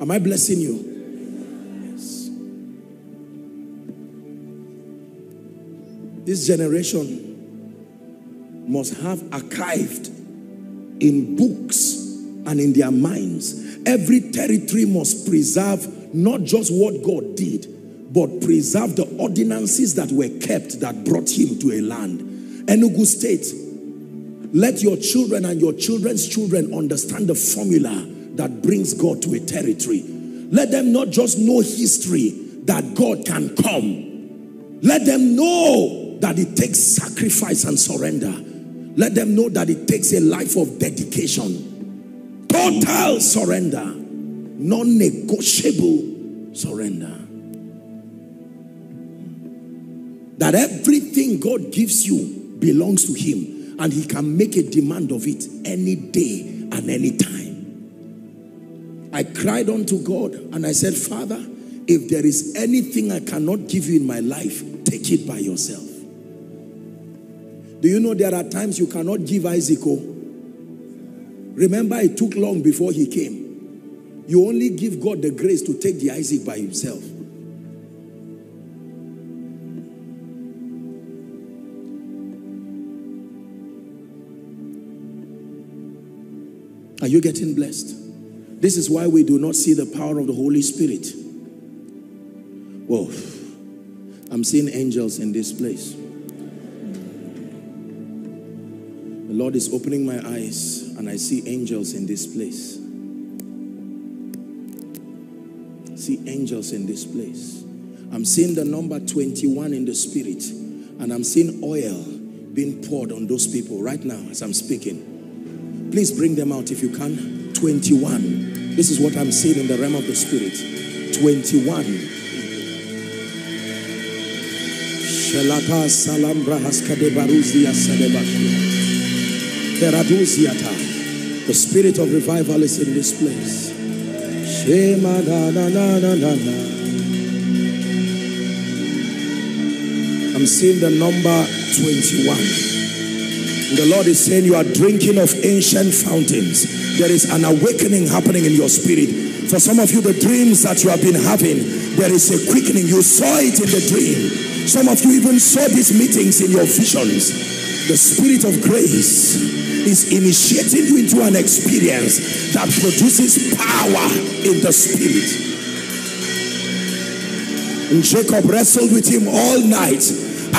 Am I blessing you? This generation must have archived in books and in their minds. Every territory must preserve not just what God did, but preserve the ordinances that were kept that brought him to a land. Enugu State, let your children and your children's children understand the formula that brings God to a territory. Let them not just know history, that God can come. Let them know that it takes sacrifice and surrender. Let them know that it takes a life of dedication. Total surrender. Non-negotiable surrender. That everything God gives you belongs to him, and he can make a demand of it any day and any time. I cried unto God and I said, Father, if there is anything I cannot give you in my life, take it by yourself. Do you know there are times you cannot give Isaac? Remember, it took long before he came. You only give God the grace to take the Isaac by himself. Are you getting blessed? This is why we do not see the power of the Holy Spirit. Whoa, I'm seeing angels in this place. The Lord is opening my eyes and I see angels in this place. I see angels in this place. I'm seeing the number 21 in the spirit, and I'm seeing oil being poured on those people right now as I'm speaking. Please bring them out if you can. 21. This is what I'm seeing in the realm of the spirit. 21. The spirit of revival is in this place. I'm seeing the number 21. The Lord is saying you are drinking of ancient fountains. There is an awakening happening in your spirit. For some of you, the dreams that you have been having, there is a quickening. You saw it in the dream. Some of you even saw these meetings in your visions. The Spirit of grace is initiating you into an experience that produces power in the Spirit. And Jacob wrestled with him all night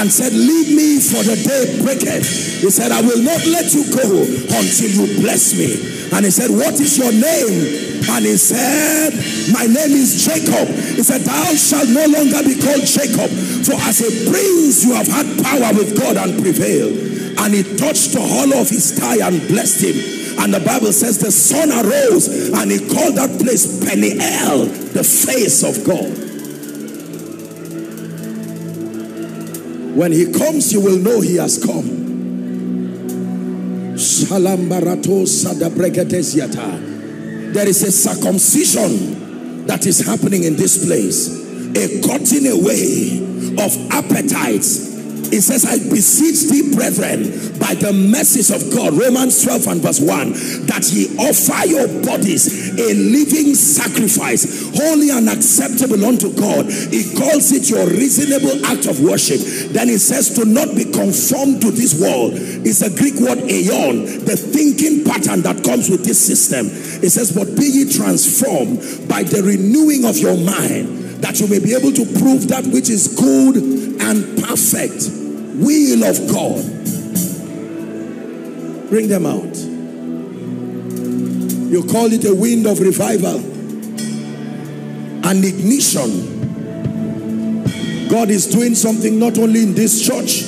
and said, leave me, for the day breaketh. He said, I will not let you go until you bless me. And he said, what is your name? And he said, my name is Jacob. He said, thou shalt no longer be called Jacob, for as a prince you have had power with God and prevailed. And he touched the hollow of his thigh and blessed him. And the Bible says the sun arose and he called that place Peniel, the face of God. When he comes, you will know he has come. There is a circumcision that is happening in this place. A cutting away of appetites. It says, I beseech thee, brethren, by the mercies of God, Romans 12 and verse 1, that ye offer your bodies a living sacrifice, holy and acceptable unto God. He calls it your reasonable act of worship. Then it says, to not be conformed to this world. It's a Greek word, aion, the thinking pattern that comes with this system. It says, but be ye transformed by the renewing of your mind, that you may be able to prove that which is good and perfect will of God. Bring them out. You call it a wind of revival, an ignition. God is doing something not only in this church,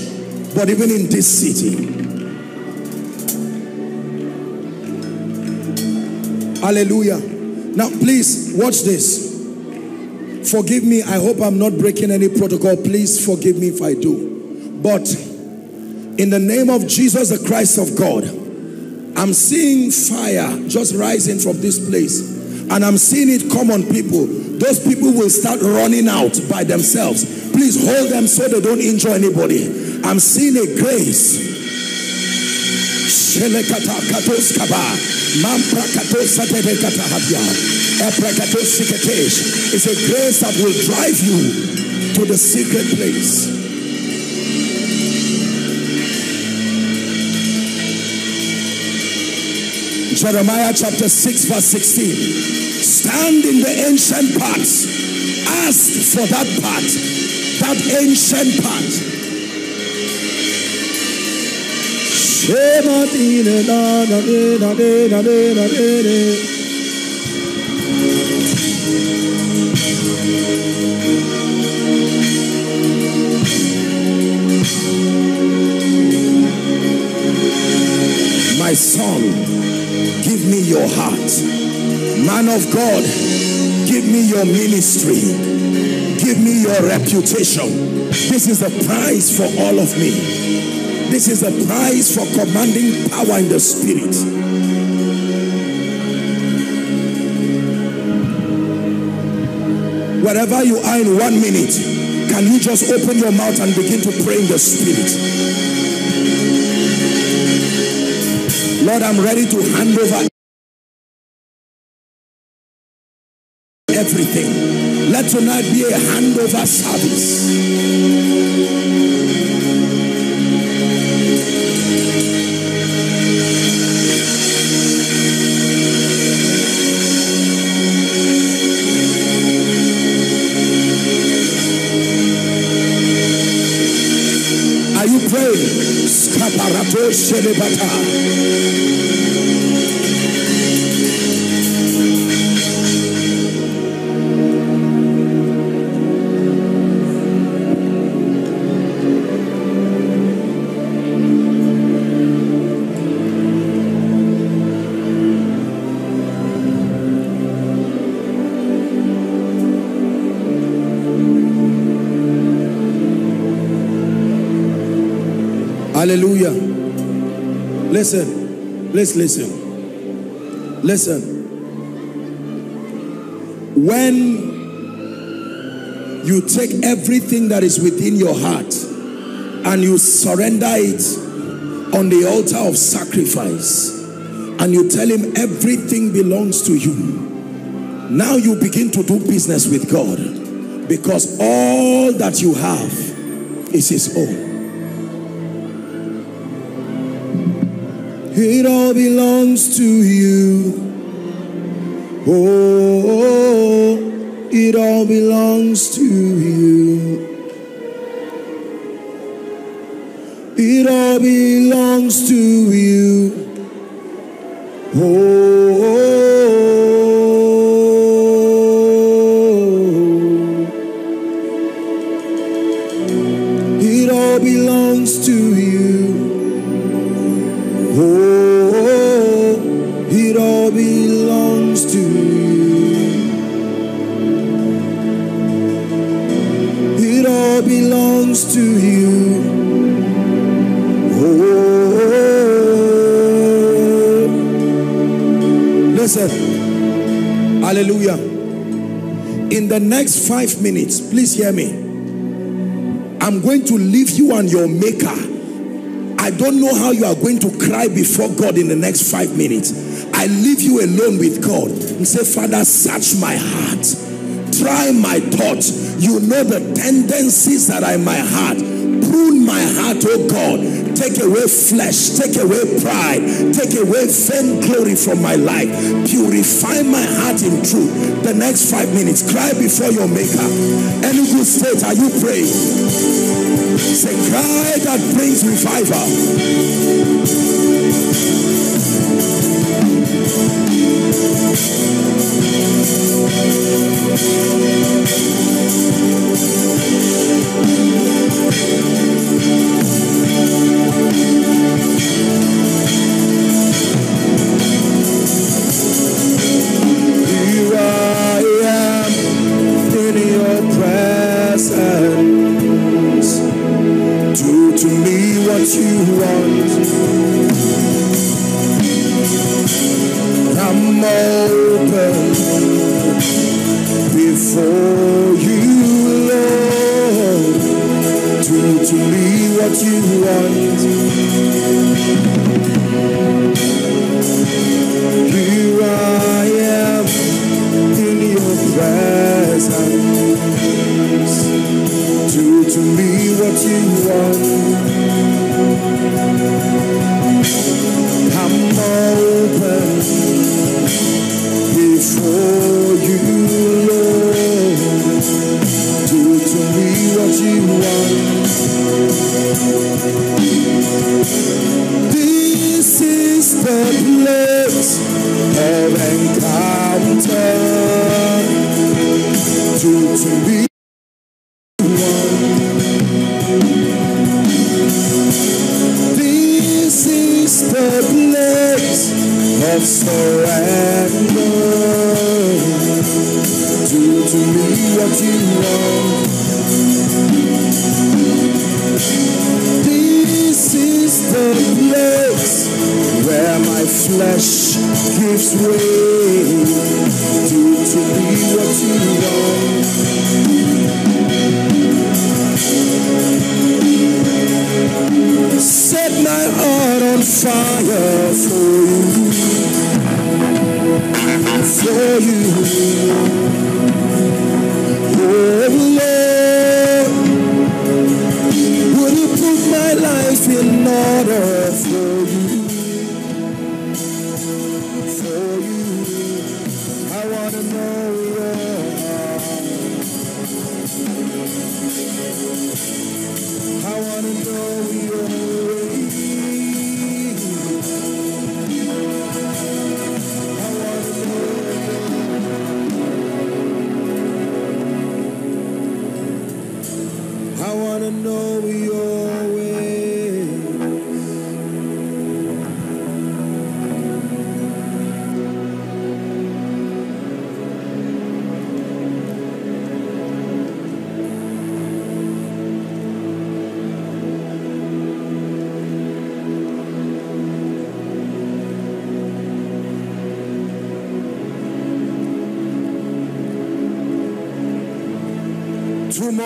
but even in this city. Hallelujah. Now please watch this. Forgive me, I hope I'm not breaking any protocol. Please forgive me if I do. But in the name of Jesus, the Christ of God, I'm seeing fire just rising from this place. And I'm seeing it come on people. Those people will start running out by themselves. Please hold them so they don't injure anybody. I'm seeing a grace. It's a grace that will drive you to the secret place. Jeremiah chapter 6 verse 16. Stand in the ancient parts. Ask for that part. That ancient part. My son, give me your heart. Man of God, give me your ministry. Give me your reputation. This is the prize for all of me. This is the prize for commanding power in the spirit. Wherever you are in 1 minute, can you just open your mouth and begin to pray in the spirit? Lord, I'm ready to hand over everything. Let tonight be a handover service. Hallelujah. Listen, let's listen. Listen. When you take everything that is within your heart and you surrender it on the altar of sacrifice and you tell him everything belongs to you, now you begin to do business with God, because all that you have is his own. It all belongs to you. Oh, it all belongs to you. It all belongs to you. Oh, it all belongs to you. Oh, it all belongs to you. It all belongs to you. Oh, listen. Hallelujah. In the next 5 minutes, please hear me. I'm going to leave you and your maker. I don't know how you are going to cry before God in the next 5 minutes. I leave you alone with God and say, Father, search my heart. Try my thoughts. You know the tendencies that are in my heart. Prune my heart, oh God. Take away flesh. Take away pride. Take away vainglory from my life. Purify my heart in truth. The next 5 minutes, cry before your maker. Any good state, are you praying? It's a cry that brings revival. Here I am in your presence. Do to me what you want. I'm open before you, Lord. Do to me what you want. Here I am in your presence. Do to me what you want. I'm open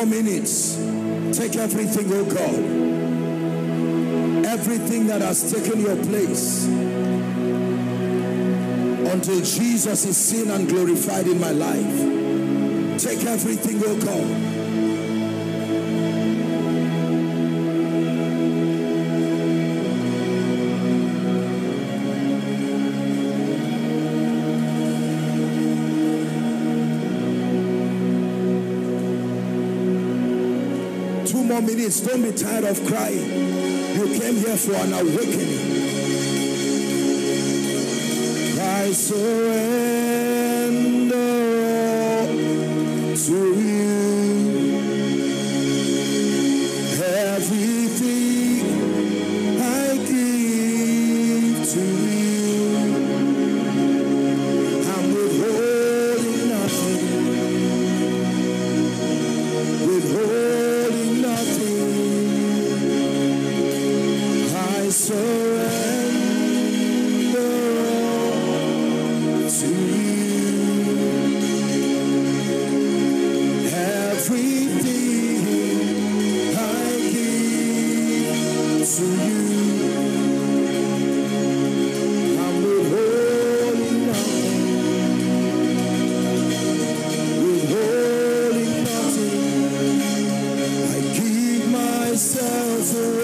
Minutes. Take everything, oh God. Everything that has taken your place until Jesus is seen and glorified in my life. Take everything, oh God. Minutes, don't be tired of crying. You came here for an awakening. I surrender to you. Everything I give to you. I'm withholding nothing. Surrender to you. Everything I give to you. I'm withholding nothing. I give myself away.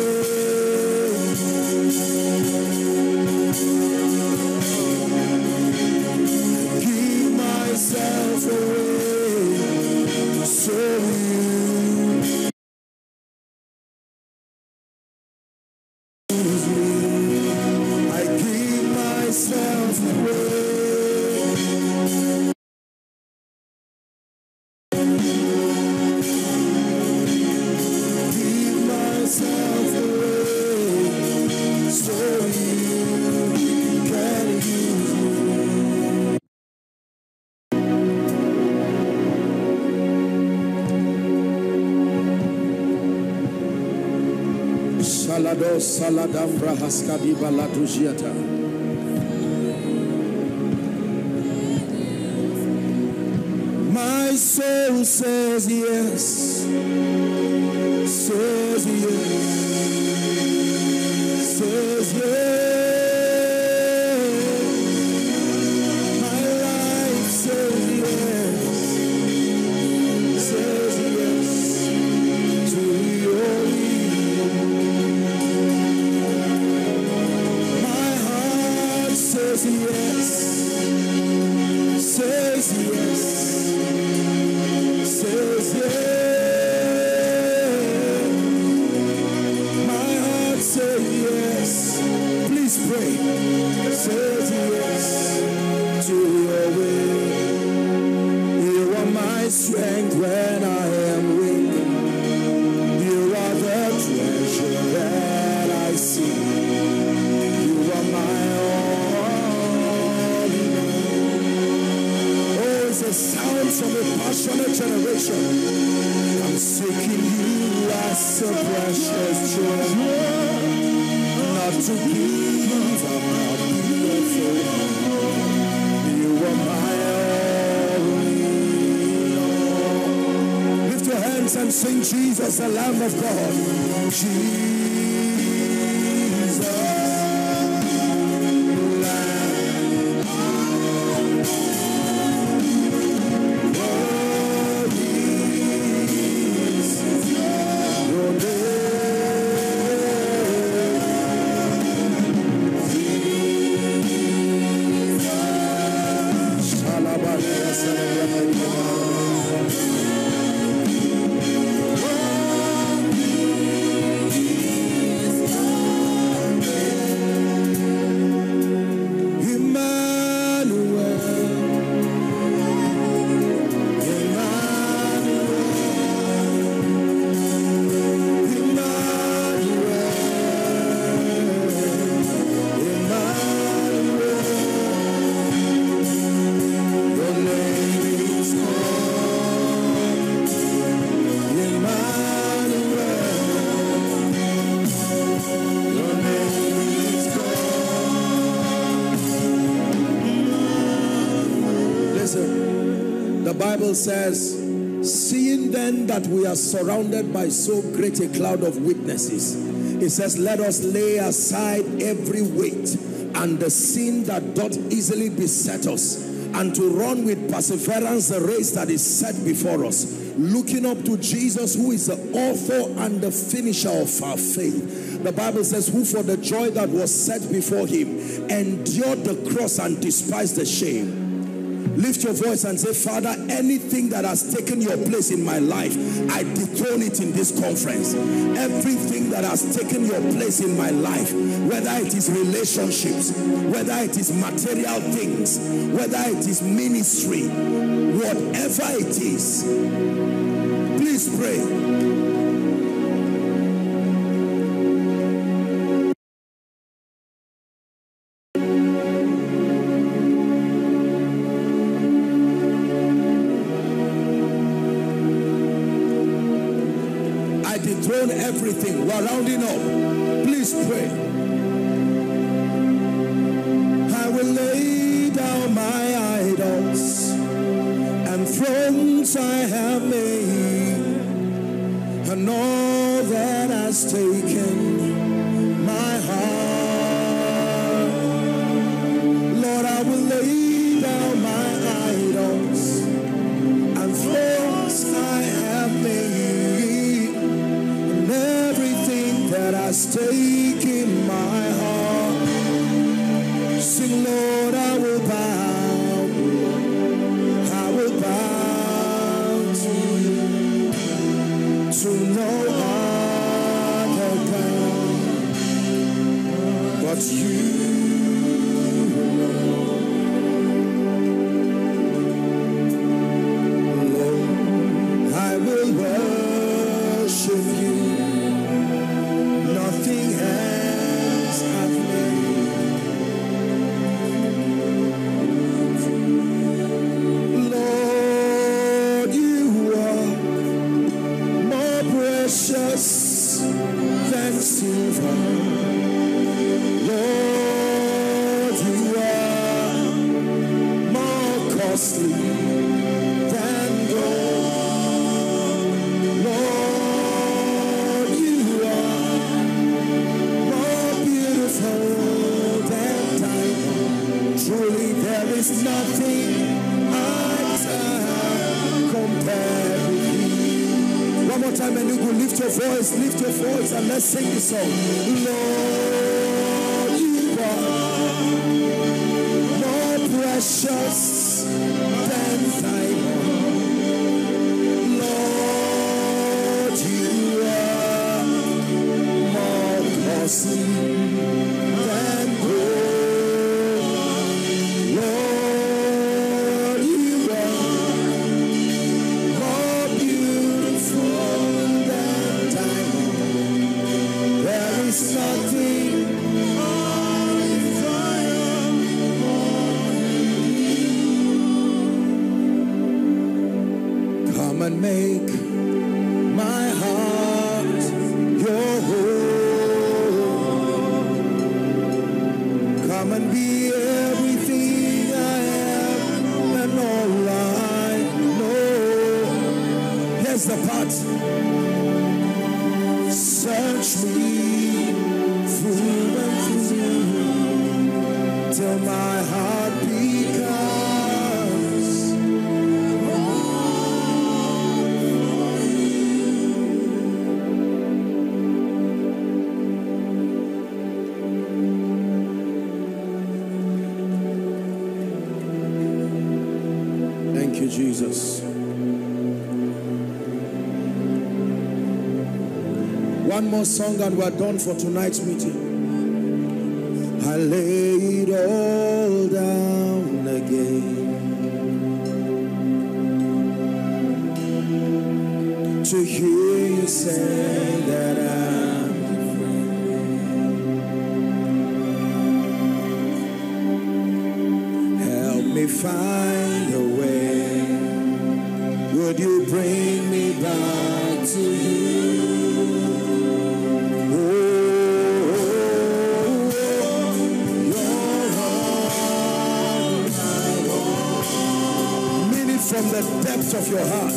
Saladavra Haskadiba Latujiata. My soul says yes, says yes. My life says yes to your will. Yes, says yes, says yes. strength when I am weak. You are the treasure that I seek. You are my all in all. Oh, it's a sound from a passionate generation. I'm seeking you as a precious treasure. Not to give up my beautiful heart. You are my all. Lift your hands and sing, Jesus, the Lamb of God. Jesus, Lamb of God. Holy is your name. Says, seeing then that we are surrounded by so great a cloud of witnesses, it says, let us lay aside every weight and the sin that doth easily beset us, and to run with perseverance the race that is set before us, looking up to Jesus, who is the author and the finisher of our faith. The Bible says, who for the joy that was set before him endured the cross and despised the shame. Lift your voice and say, Father, anything that has taken your place in my life, I dethrone it in this conference. Everything that has taken your place in my life, whether it is relationships, whether it is material things, whether it is ministry, whatever it is, please pray. Everything. We're rounding up. Please pray. I will lay down my idols and thrones I have made, and all that has taken my heart. Lord, I will lay down my idols and thrones I have made. Everything that has taken my heart, sing, Lord, I will bow, I will bow to you, to no other God but you, Lord. I will worship you. And let's sing this song. Lord, you are more precious than diamond. Lord, you are more costly than gold. Lord, you are and make my heart your home. Come and be everything I am and all I know. Here's the part. Search me through and through till my heart becomes. Jesus. One more song and we're done for tonight's meeting. I lay it all down again to hear you say that I'm your friend. Help me find a way. Would you bring me back to you? Oh, your heart, mean it from the depths of your heart.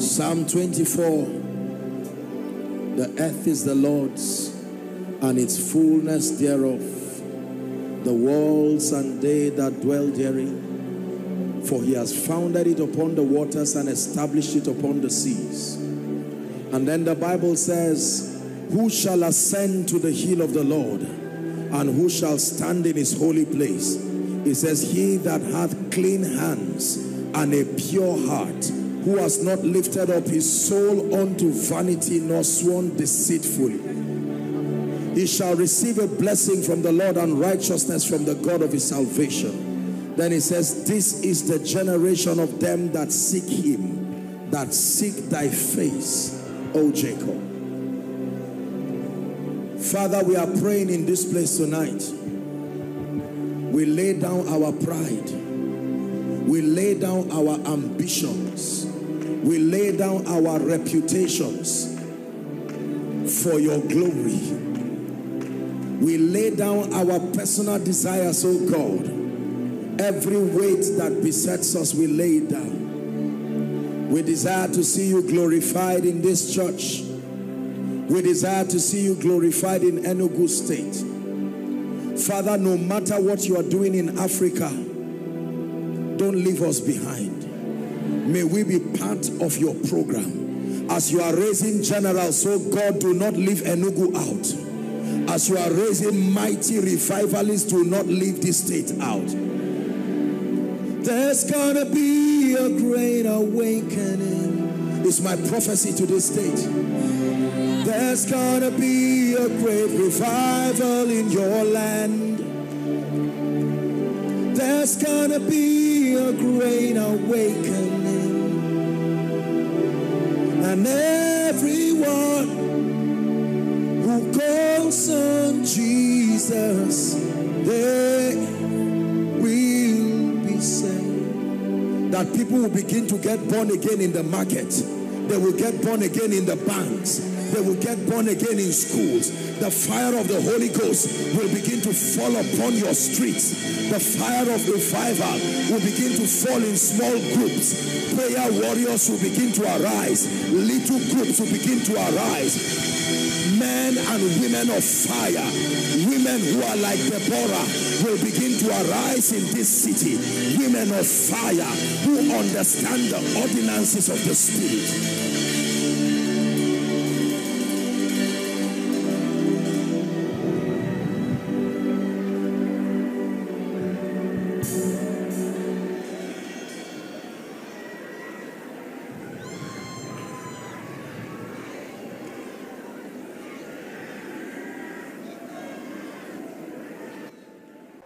Psalm 24, the earth is the Lord's and its fullness thereof, the worlds and they that dwell therein, for he has founded it upon the waters and established it upon the seas. And then the Bible says, who shall ascend to the hill of the Lord, and who shall stand in his holy place? It says, he that hath clean hands and a pure heart, who has not lifted up his soul unto vanity, nor sworn deceitfully. He shall receive a blessing from the Lord and righteousness from the God of his salvation. Then he says, this is the generation of them that seek him, that seek thy face, O Jacob. Father, we are praying in this place tonight. We lay down our pride. We lay down our ambitions. We lay down our reputations for your glory. We lay down our personal desires, oh God. Every weight that besets us, we lay it down. We desire to see you glorified in this church. We desire to see you glorified in Enugu State. Father, no matter what you are doing in Africa, don't leave us behind. May we be part of your program. As you are raising generals, so God, do not leave Enugu out. As you are raising mighty revivalists, do not leave this state out. There's gonna be a great awakening. It's my prophecy to this state. There's gonna be a great revival in your land. There's gonna be a great awakening, and everyone who calls on Jesus, they will be saved. That people will begin to get born again in the market. They will get born again in the banks. They will get born again in schools. The fire of the Holy Ghost will begin to fall upon your streets. The fire of revival will begin to fall in small groups. Prayer warriors will begin to arise. Little groups will begin to arise. Men and women of fire, women who are like Deborah, will begin to arise in this city. Women of fire who understand the ordinances of the Spirit.